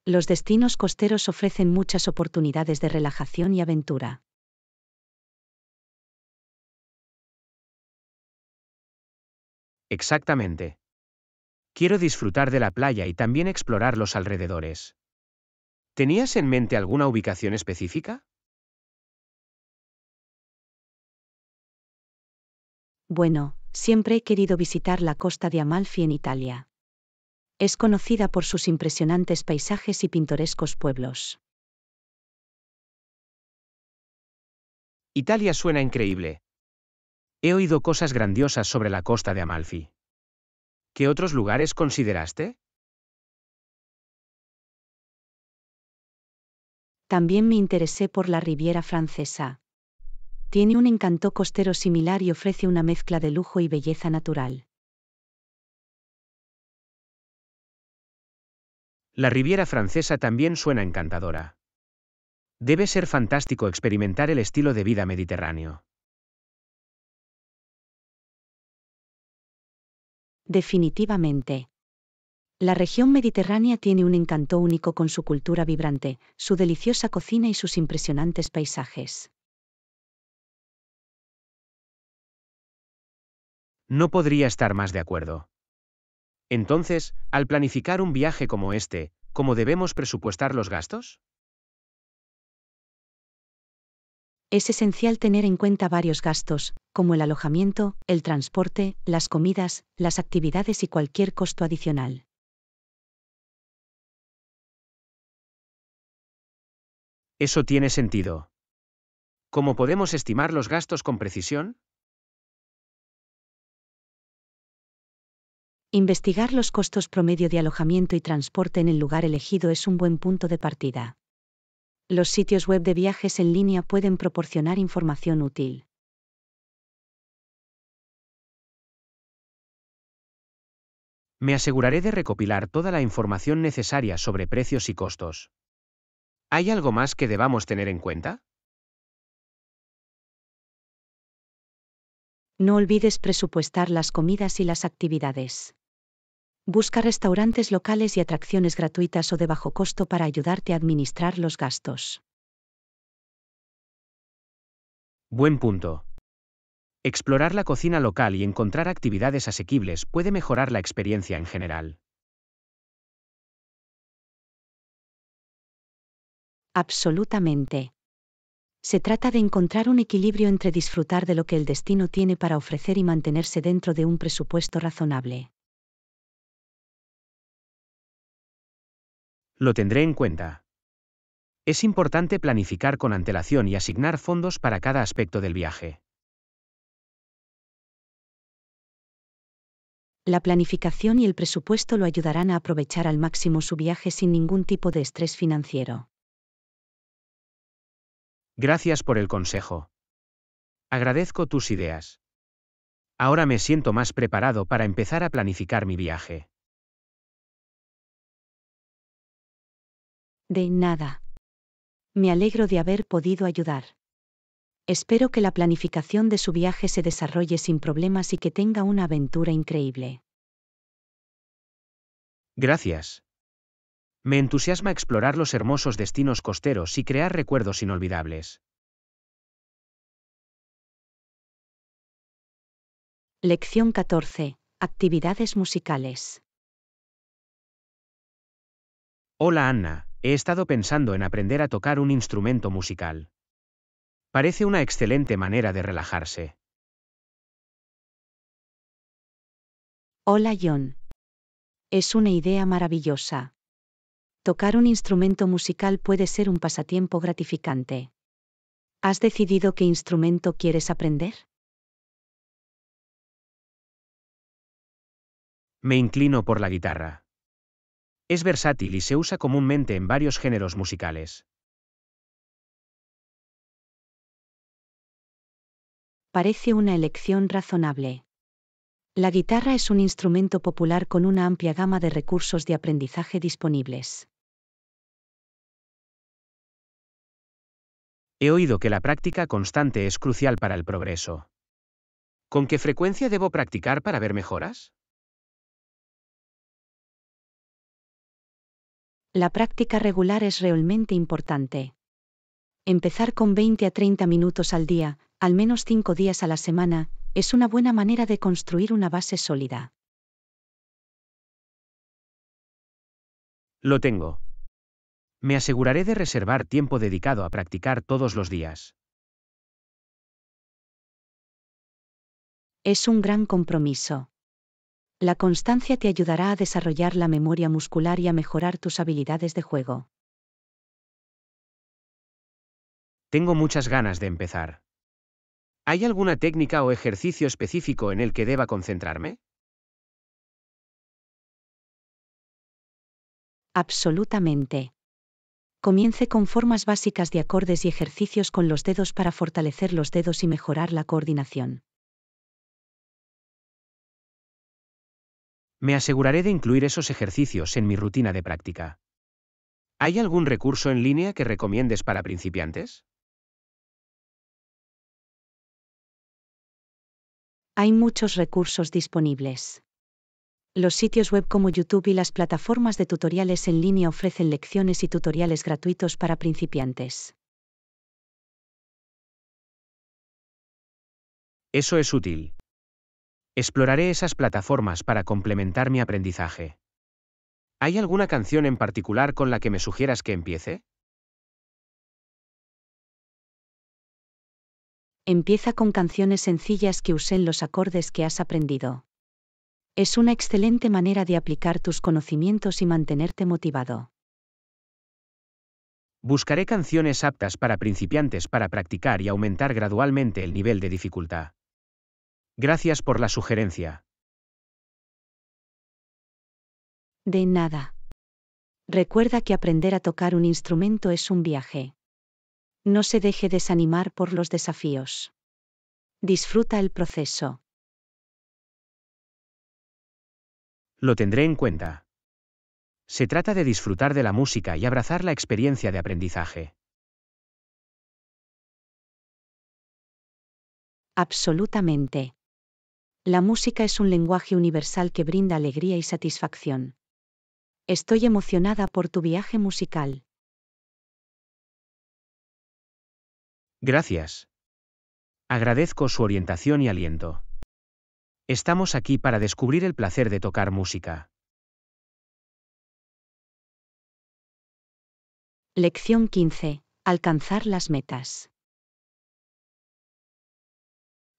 Los destinos costeros ofrecen muchas oportunidades de relajación y aventura. Exactamente. Quiero disfrutar de la playa y también explorar los alrededores. ¿Tenías en mente alguna ubicación específica? Bueno, siempre he querido visitar la costa de Amalfi en Italia. Es conocida por sus impresionantes paisajes y pintorescos pueblos. Italia suena increíble. He oído cosas grandiosas sobre la costa de Amalfi. ¿Qué otros lugares consideraste? También me interesé por la Riviera Francesa. Tiene un encanto costero similar y ofrece una mezcla de lujo y belleza natural. La Riviera Francesa también suena encantadora. Debe ser fantástico experimentar el estilo de vida mediterráneo. Definitivamente. La región mediterránea tiene un encanto único con su cultura vibrante, su deliciosa cocina y sus impresionantes paisajes. No podría estar más de acuerdo. Entonces, al planificar un viaje como este, ¿cómo debemos presupuestar los gastos? Es esencial tener en cuenta varios gastos, como el alojamiento, el transporte, las comidas, las actividades y cualquier costo adicional. Eso tiene sentido. ¿Cómo podemos estimar los gastos con precisión? Investigar los costos promedio de alojamiento y transporte en el lugar elegido es un buen punto de partida. Los sitios web de viajes en línea pueden proporcionar información útil. Me aseguraré de recopilar toda la información necesaria sobre precios y costos. ¿Hay algo más que debamos tener en cuenta? No olvides presupuestar las comidas y las actividades. Busca restaurantes locales y atracciones gratuitas o de bajo costo para ayudarte a administrar los gastos. Buen punto. Explorar la cocina local y encontrar actividades asequibles puede mejorar la experiencia en general. Absolutamente. Se trata de encontrar un equilibrio entre disfrutar de lo que el destino tiene para ofrecer y mantenerse dentro de un presupuesto razonable. Lo tendré en cuenta. Es importante planificar con antelación y asignar fondos para cada aspecto del viaje. La planificación y el presupuesto lo ayudarán a aprovechar al máximo su viaje sin ningún tipo de estrés financiero. Gracias por el consejo. Agradezco tus ideas. Ahora me siento más preparado para empezar a planificar mi viaje. De nada. Me alegro de haber podido ayudar. Espero que la planificación de su viaje se desarrolle sin problemas y que tenga una aventura increíble. Gracias. Me entusiasma explorar los hermosos destinos costeros y crear recuerdos inolvidables. Lección catorce. Actividades musicales. Hola Anna. He estado pensando en aprender a tocar un instrumento musical. Parece una excelente manera de relajarse. Hola John. Es una idea maravillosa. Tocar un instrumento musical puede ser un pasatiempo gratificante. ¿Has decidido qué instrumento quieres aprender? Me inclino por la guitarra. Es versátil y se usa comúnmente en varios géneros musicales. parece una elección razonable. La guitarra es un instrumento popular con una amplia gama de recursos de aprendizaje disponibles. He oído que la práctica constante es crucial para el progreso. ¿Con qué frecuencia debo practicar para ver mejoras? La práctica regular es realmente importante. Empezar con veinte a treinta minutos al día, al menos cinco días a la semana, es una buena manera de construir una base sólida. Lo tengo. Me aseguraré de reservar tiempo dedicado a practicar todos los días. Es un gran compromiso. La constancia te ayudará a desarrollar la memoria muscular y a mejorar tus habilidades de juego. Tengo muchas ganas de empezar. ¿Hay alguna técnica o ejercicio específico en el que deba concentrarme? Absolutamente. Comience con formas básicas de acordes y ejercicios con los dedos para fortalecer los dedos y mejorar la coordinación. Me aseguraré de incluir esos ejercicios en mi rutina de práctica. ¿Hay algún recurso en línea que recomiendes para principiantes? Hay muchos recursos disponibles. Los sitios web como YouTube y las plataformas de tutoriales en línea ofrecen lecciones y tutoriales gratuitos para principiantes. Eso es útil. Exploraré esas plataformas para complementar mi aprendizaje. ¿Hay alguna canción en particular con la que me sugieras que empiece? Empieza con canciones sencillas que usen los acordes que has aprendido. Es una excelente manera de aplicar tus conocimientos y mantenerte motivado. Buscaré canciones aptas para principiantes para practicar y aumentar gradualmente el nivel de dificultad. Gracias por la sugerencia. De nada. Recuerda que aprender a tocar un instrumento es un viaje. No se deje desanimar por los desafíos. Disfruta el proceso. Lo tendré en cuenta. Se trata de disfrutar de la música y abrazar la experiencia de aprendizaje. Absolutamente. La música es un lenguaje universal que brinda alegría y satisfacción. Estoy emocionada por tu viaje musical. Gracias. Agradezco su orientación y aliento. Estamos aquí para descubrir el placer de tocar música. Lección quince. Alcanzar las metas.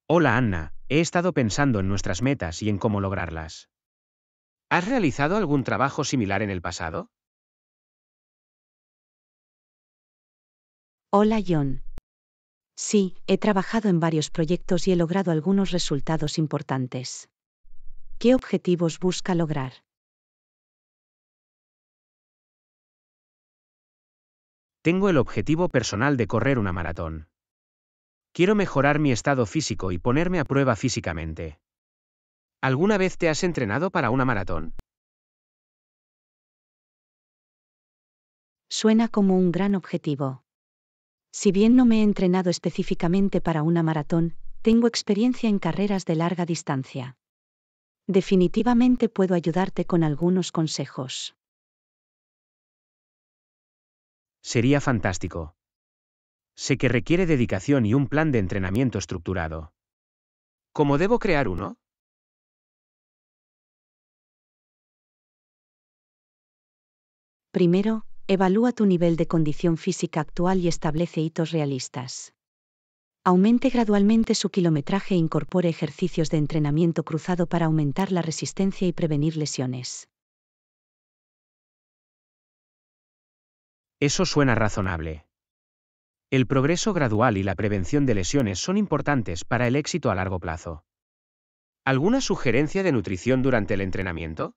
Hola Anna, he estado pensando en nuestras metas y en cómo lograrlas. ¿Has realizado algún trabajo similar en el pasado? Hola John. Sí, he trabajado en varios proyectos y he logrado algunos resultados importantes. ¿Qué objetivos busca lograr? Tengo el objetivo personal de correr una maratón. Quiero mejorar mi estado físico y ponerme a prueba físicamente. ¿Alguna vez te has entrenado para una maratón? Suena como un gran objetivo. Si bien no me he entrenado específicamente para una maratón, tengo experiencia en carreras de larga distancia. Definitivamente puedo ayudarte con algunos consejos. Sería fantástico. Sé que requiere dedicación y un plan de entrenamiento estructurado. ¿Cómo debo crear uno? Primero, evalúa tu nivel de condición física actual y establece hitos realistas. Aumente gradualmente su kilometraje e incorpore ejercicios de entrenamiento cruzado para aumentar la resistencia y prevenir lesiones. Eso suena razonable. El progreso gradual y la prevención de lesiones son importantes para el éxito a largo plazo. ¿Alguna sugerencia de nutrición durante el entrenamiento?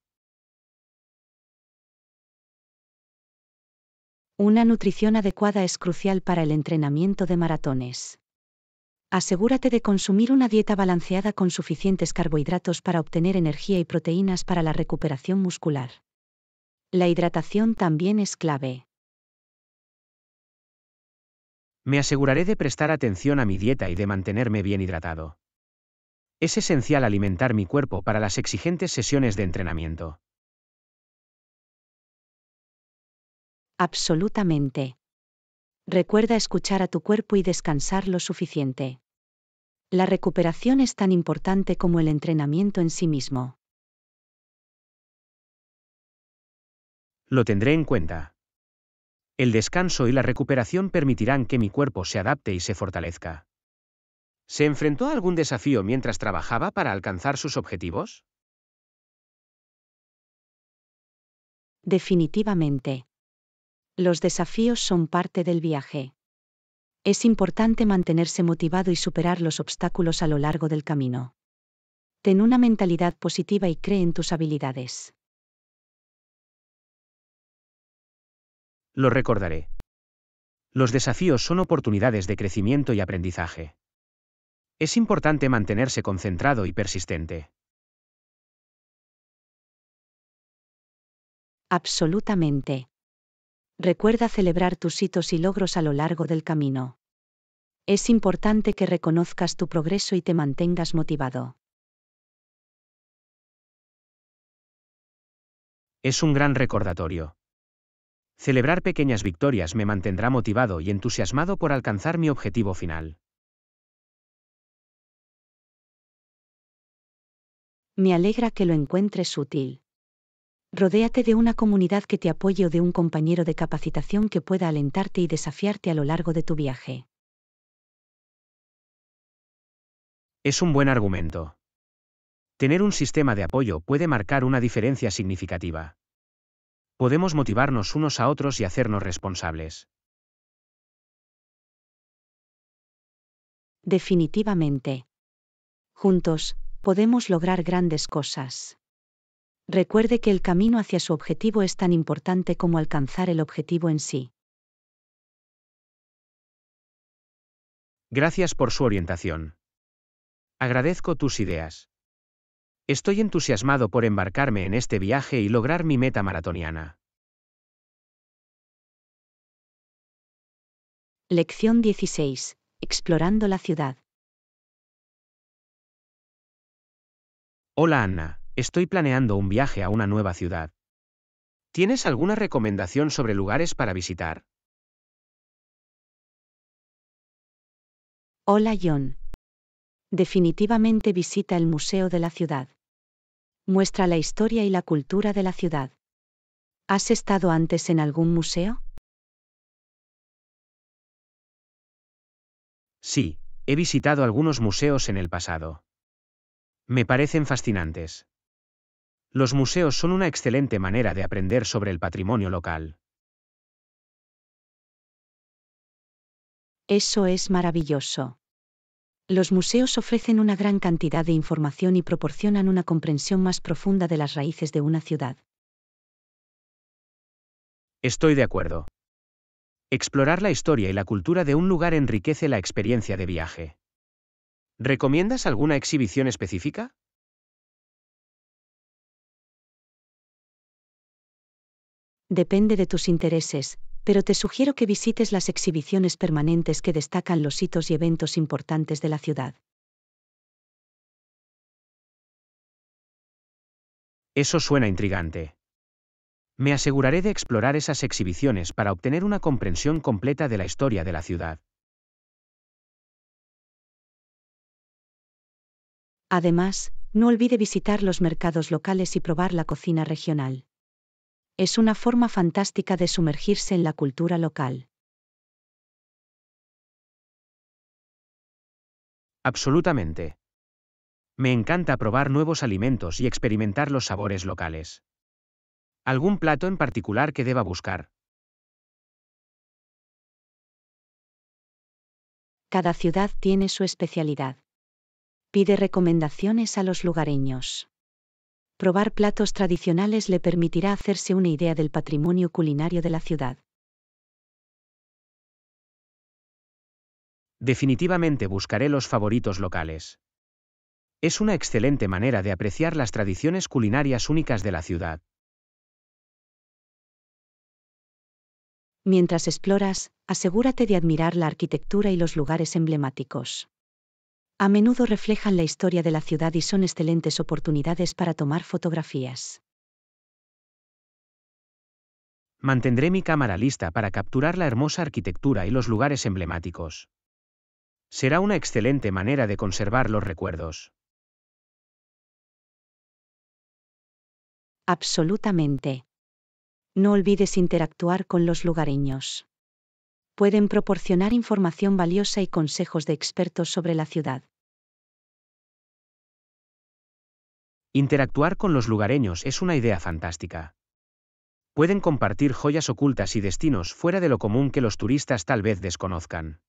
Una nutrición adecuada es crucial para el entrenamiento de maratones. Asegúrate de consumir una dieta balanceada con suficientes carbohidratos para obtener energía y proteínas para la recuperación muscular. La hidratación también es clave. Me aseguraré de prestar atención a mi dieta y de mantenerme bien hidratado. Es esencial alimentar mi cuerpo para las exigentes sesiones de entrenamiento. Absolutamente. Recuerda escuchar a tu cuerpo y descansar lo suficiente. La recuperación es tan importante como el entrenamiento en sí mismo. Lo tendré en cuenta. El descanso y la recuperación permitirán que mi cuerpo se adapte y se fortalezca. ¿Se enfrentó a algún desafío mientras trabajaba para alcanzar sus objetivos? Definitivamente. Los desafíos son parte del viaje. Es importante mantenerse motivado y superar los obstáculos a lo largo del camino. Ten una mentalidad positiva y cree en tus habilidades. Lo recordaré. Los desafíos son oportunidades de crecimiento y aprendizaje. Es importante mantenerse concentrado y persistente. Absolutamente. Recuerda celebrar tus hitos y logros a lo largo del camino. Es importante que reconozcas tu progreso y te mantengas motivado. Es un gran recordatorio. Celebrar pequeñas victorias me mantendrá motivado y entusiasmado por alcanzar mi objetivo final. Me alegra que lo encuentres útil. Rodéate de una comunidad que te apoye o de un compañero de capacitación que pueda alentarte y desafiarte a lo largo de tu viaje. Es un buen argumento. Tener un sistema de apoyo puede marcar una diferencia significativa. Podemos motivarnos unos a otros y hacernos responsables. Definitivamente. Juntos, podemos lograr grandes cosas. Recuerde que el camino hacia su objetivo es tan importante como alcanzar el objetivo en sí. Gracias por su orientación. Agradezco tus ideas. Estoy entusiasmado por embarcarme en este viaje y lograr mi meta maratoniana. Lección dieciséis. Explorando la ciudad. Hola Anna. Estoy planeando un viaje a una nueva ciudad. ¿Tienes alguna recomendación sobre lugares para visitar? Hola John. Definitivamente visita el Museo de la Ciudad. Muestra la historia y la cultura de la ciudad. ¿Has estado antes en algún museo? Sí, he visitado algunos museos en el pasado. Me parecen fascinantes. Los museos son una excelente manera de aprender sobre el patrimonio local. Eso es maravilloso. Los museos ofrecen una gran cantidad de información y proporcionan una comprensión más profunda de las raíces de una ciudad. Estoy de acuerdo. Explorar la historia y la cultura de un lugar enriquece la experiencia de viaje. ¿Recomiendas alguna exhibición específica? Depende de tus intereses, pero te sugiero que visites las exhibiciones permanentes que destacan los hitos y eventos importantes de la ciudad. Eso suena intrigante. Me aseguraré de explorar esas exhibiciones para obtener una comprensión completa de la historia de la ciudad. Además, no olvide visitar los mercados locales y probar la cocina regional. Es una forma fantástica de sumergirse en la cultura local. Absolutamente. Me encanta probar nuevos alimentos y experimentar los sabores locales. ¿Algún plato en particular que deba buscar? Cada ciudad tiene su especialidad. Pide recomendaciones a los lugareños. Probar platos tradicionales le permitirá hacerse una idea del patrimonio culinario de la ciudad. Definitivamente buscaré los favoritos locales. Es una excelente manera de apreciar las tradiciones culinarias únicas de la ciudad. Mientras exploras, asegúrate de admirar la arquitectura y los lugares emblemáticos. A menudo reflejan la historia de la ciudad y son excelentes oportunidades para tomar fotografías. Mantendré mi cámara lista para capturar la hermosa arquitectura y los lugares emblemáticos. Será una excelente manera de conservar los recuerdos. Absolutamente. No olvides interactuar con los lugareños. Pueden proporcionar información valiosa y consejos de expertos sobre la ciudad. Interactuar con los lugareños es una idea fantástica. Pueden compartir joyas ocultas y destinos fuera de lo común que los turistas tal vez desconozcan.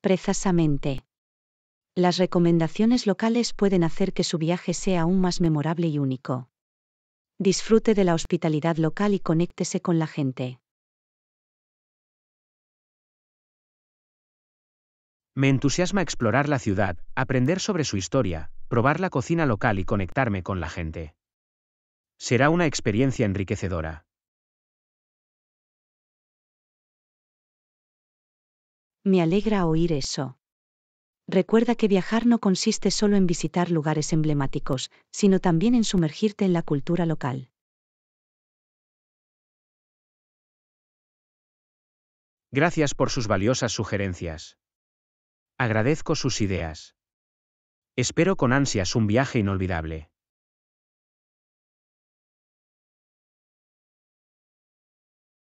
Precisamente. Las recomendaciones locales pueden hacer que su viaje sea aún más memorable y único. Disfrute de la hospitalidad local y conéctese con la gente. Me entusiasma explorar la ciudad, aprender sobre su historia, probar la cocina local y conectarme con la gente. Será una experiencia enriquecedora. Me alegra oír eso. Recuerda que viajar no consiste solo en visitar lugares emblemáticos, sino también en sumergirte en la cultura local. Gracias por sus valiosas sugerencias. Agradezco sus ideas. Espero con ansias un viaje inolvidable.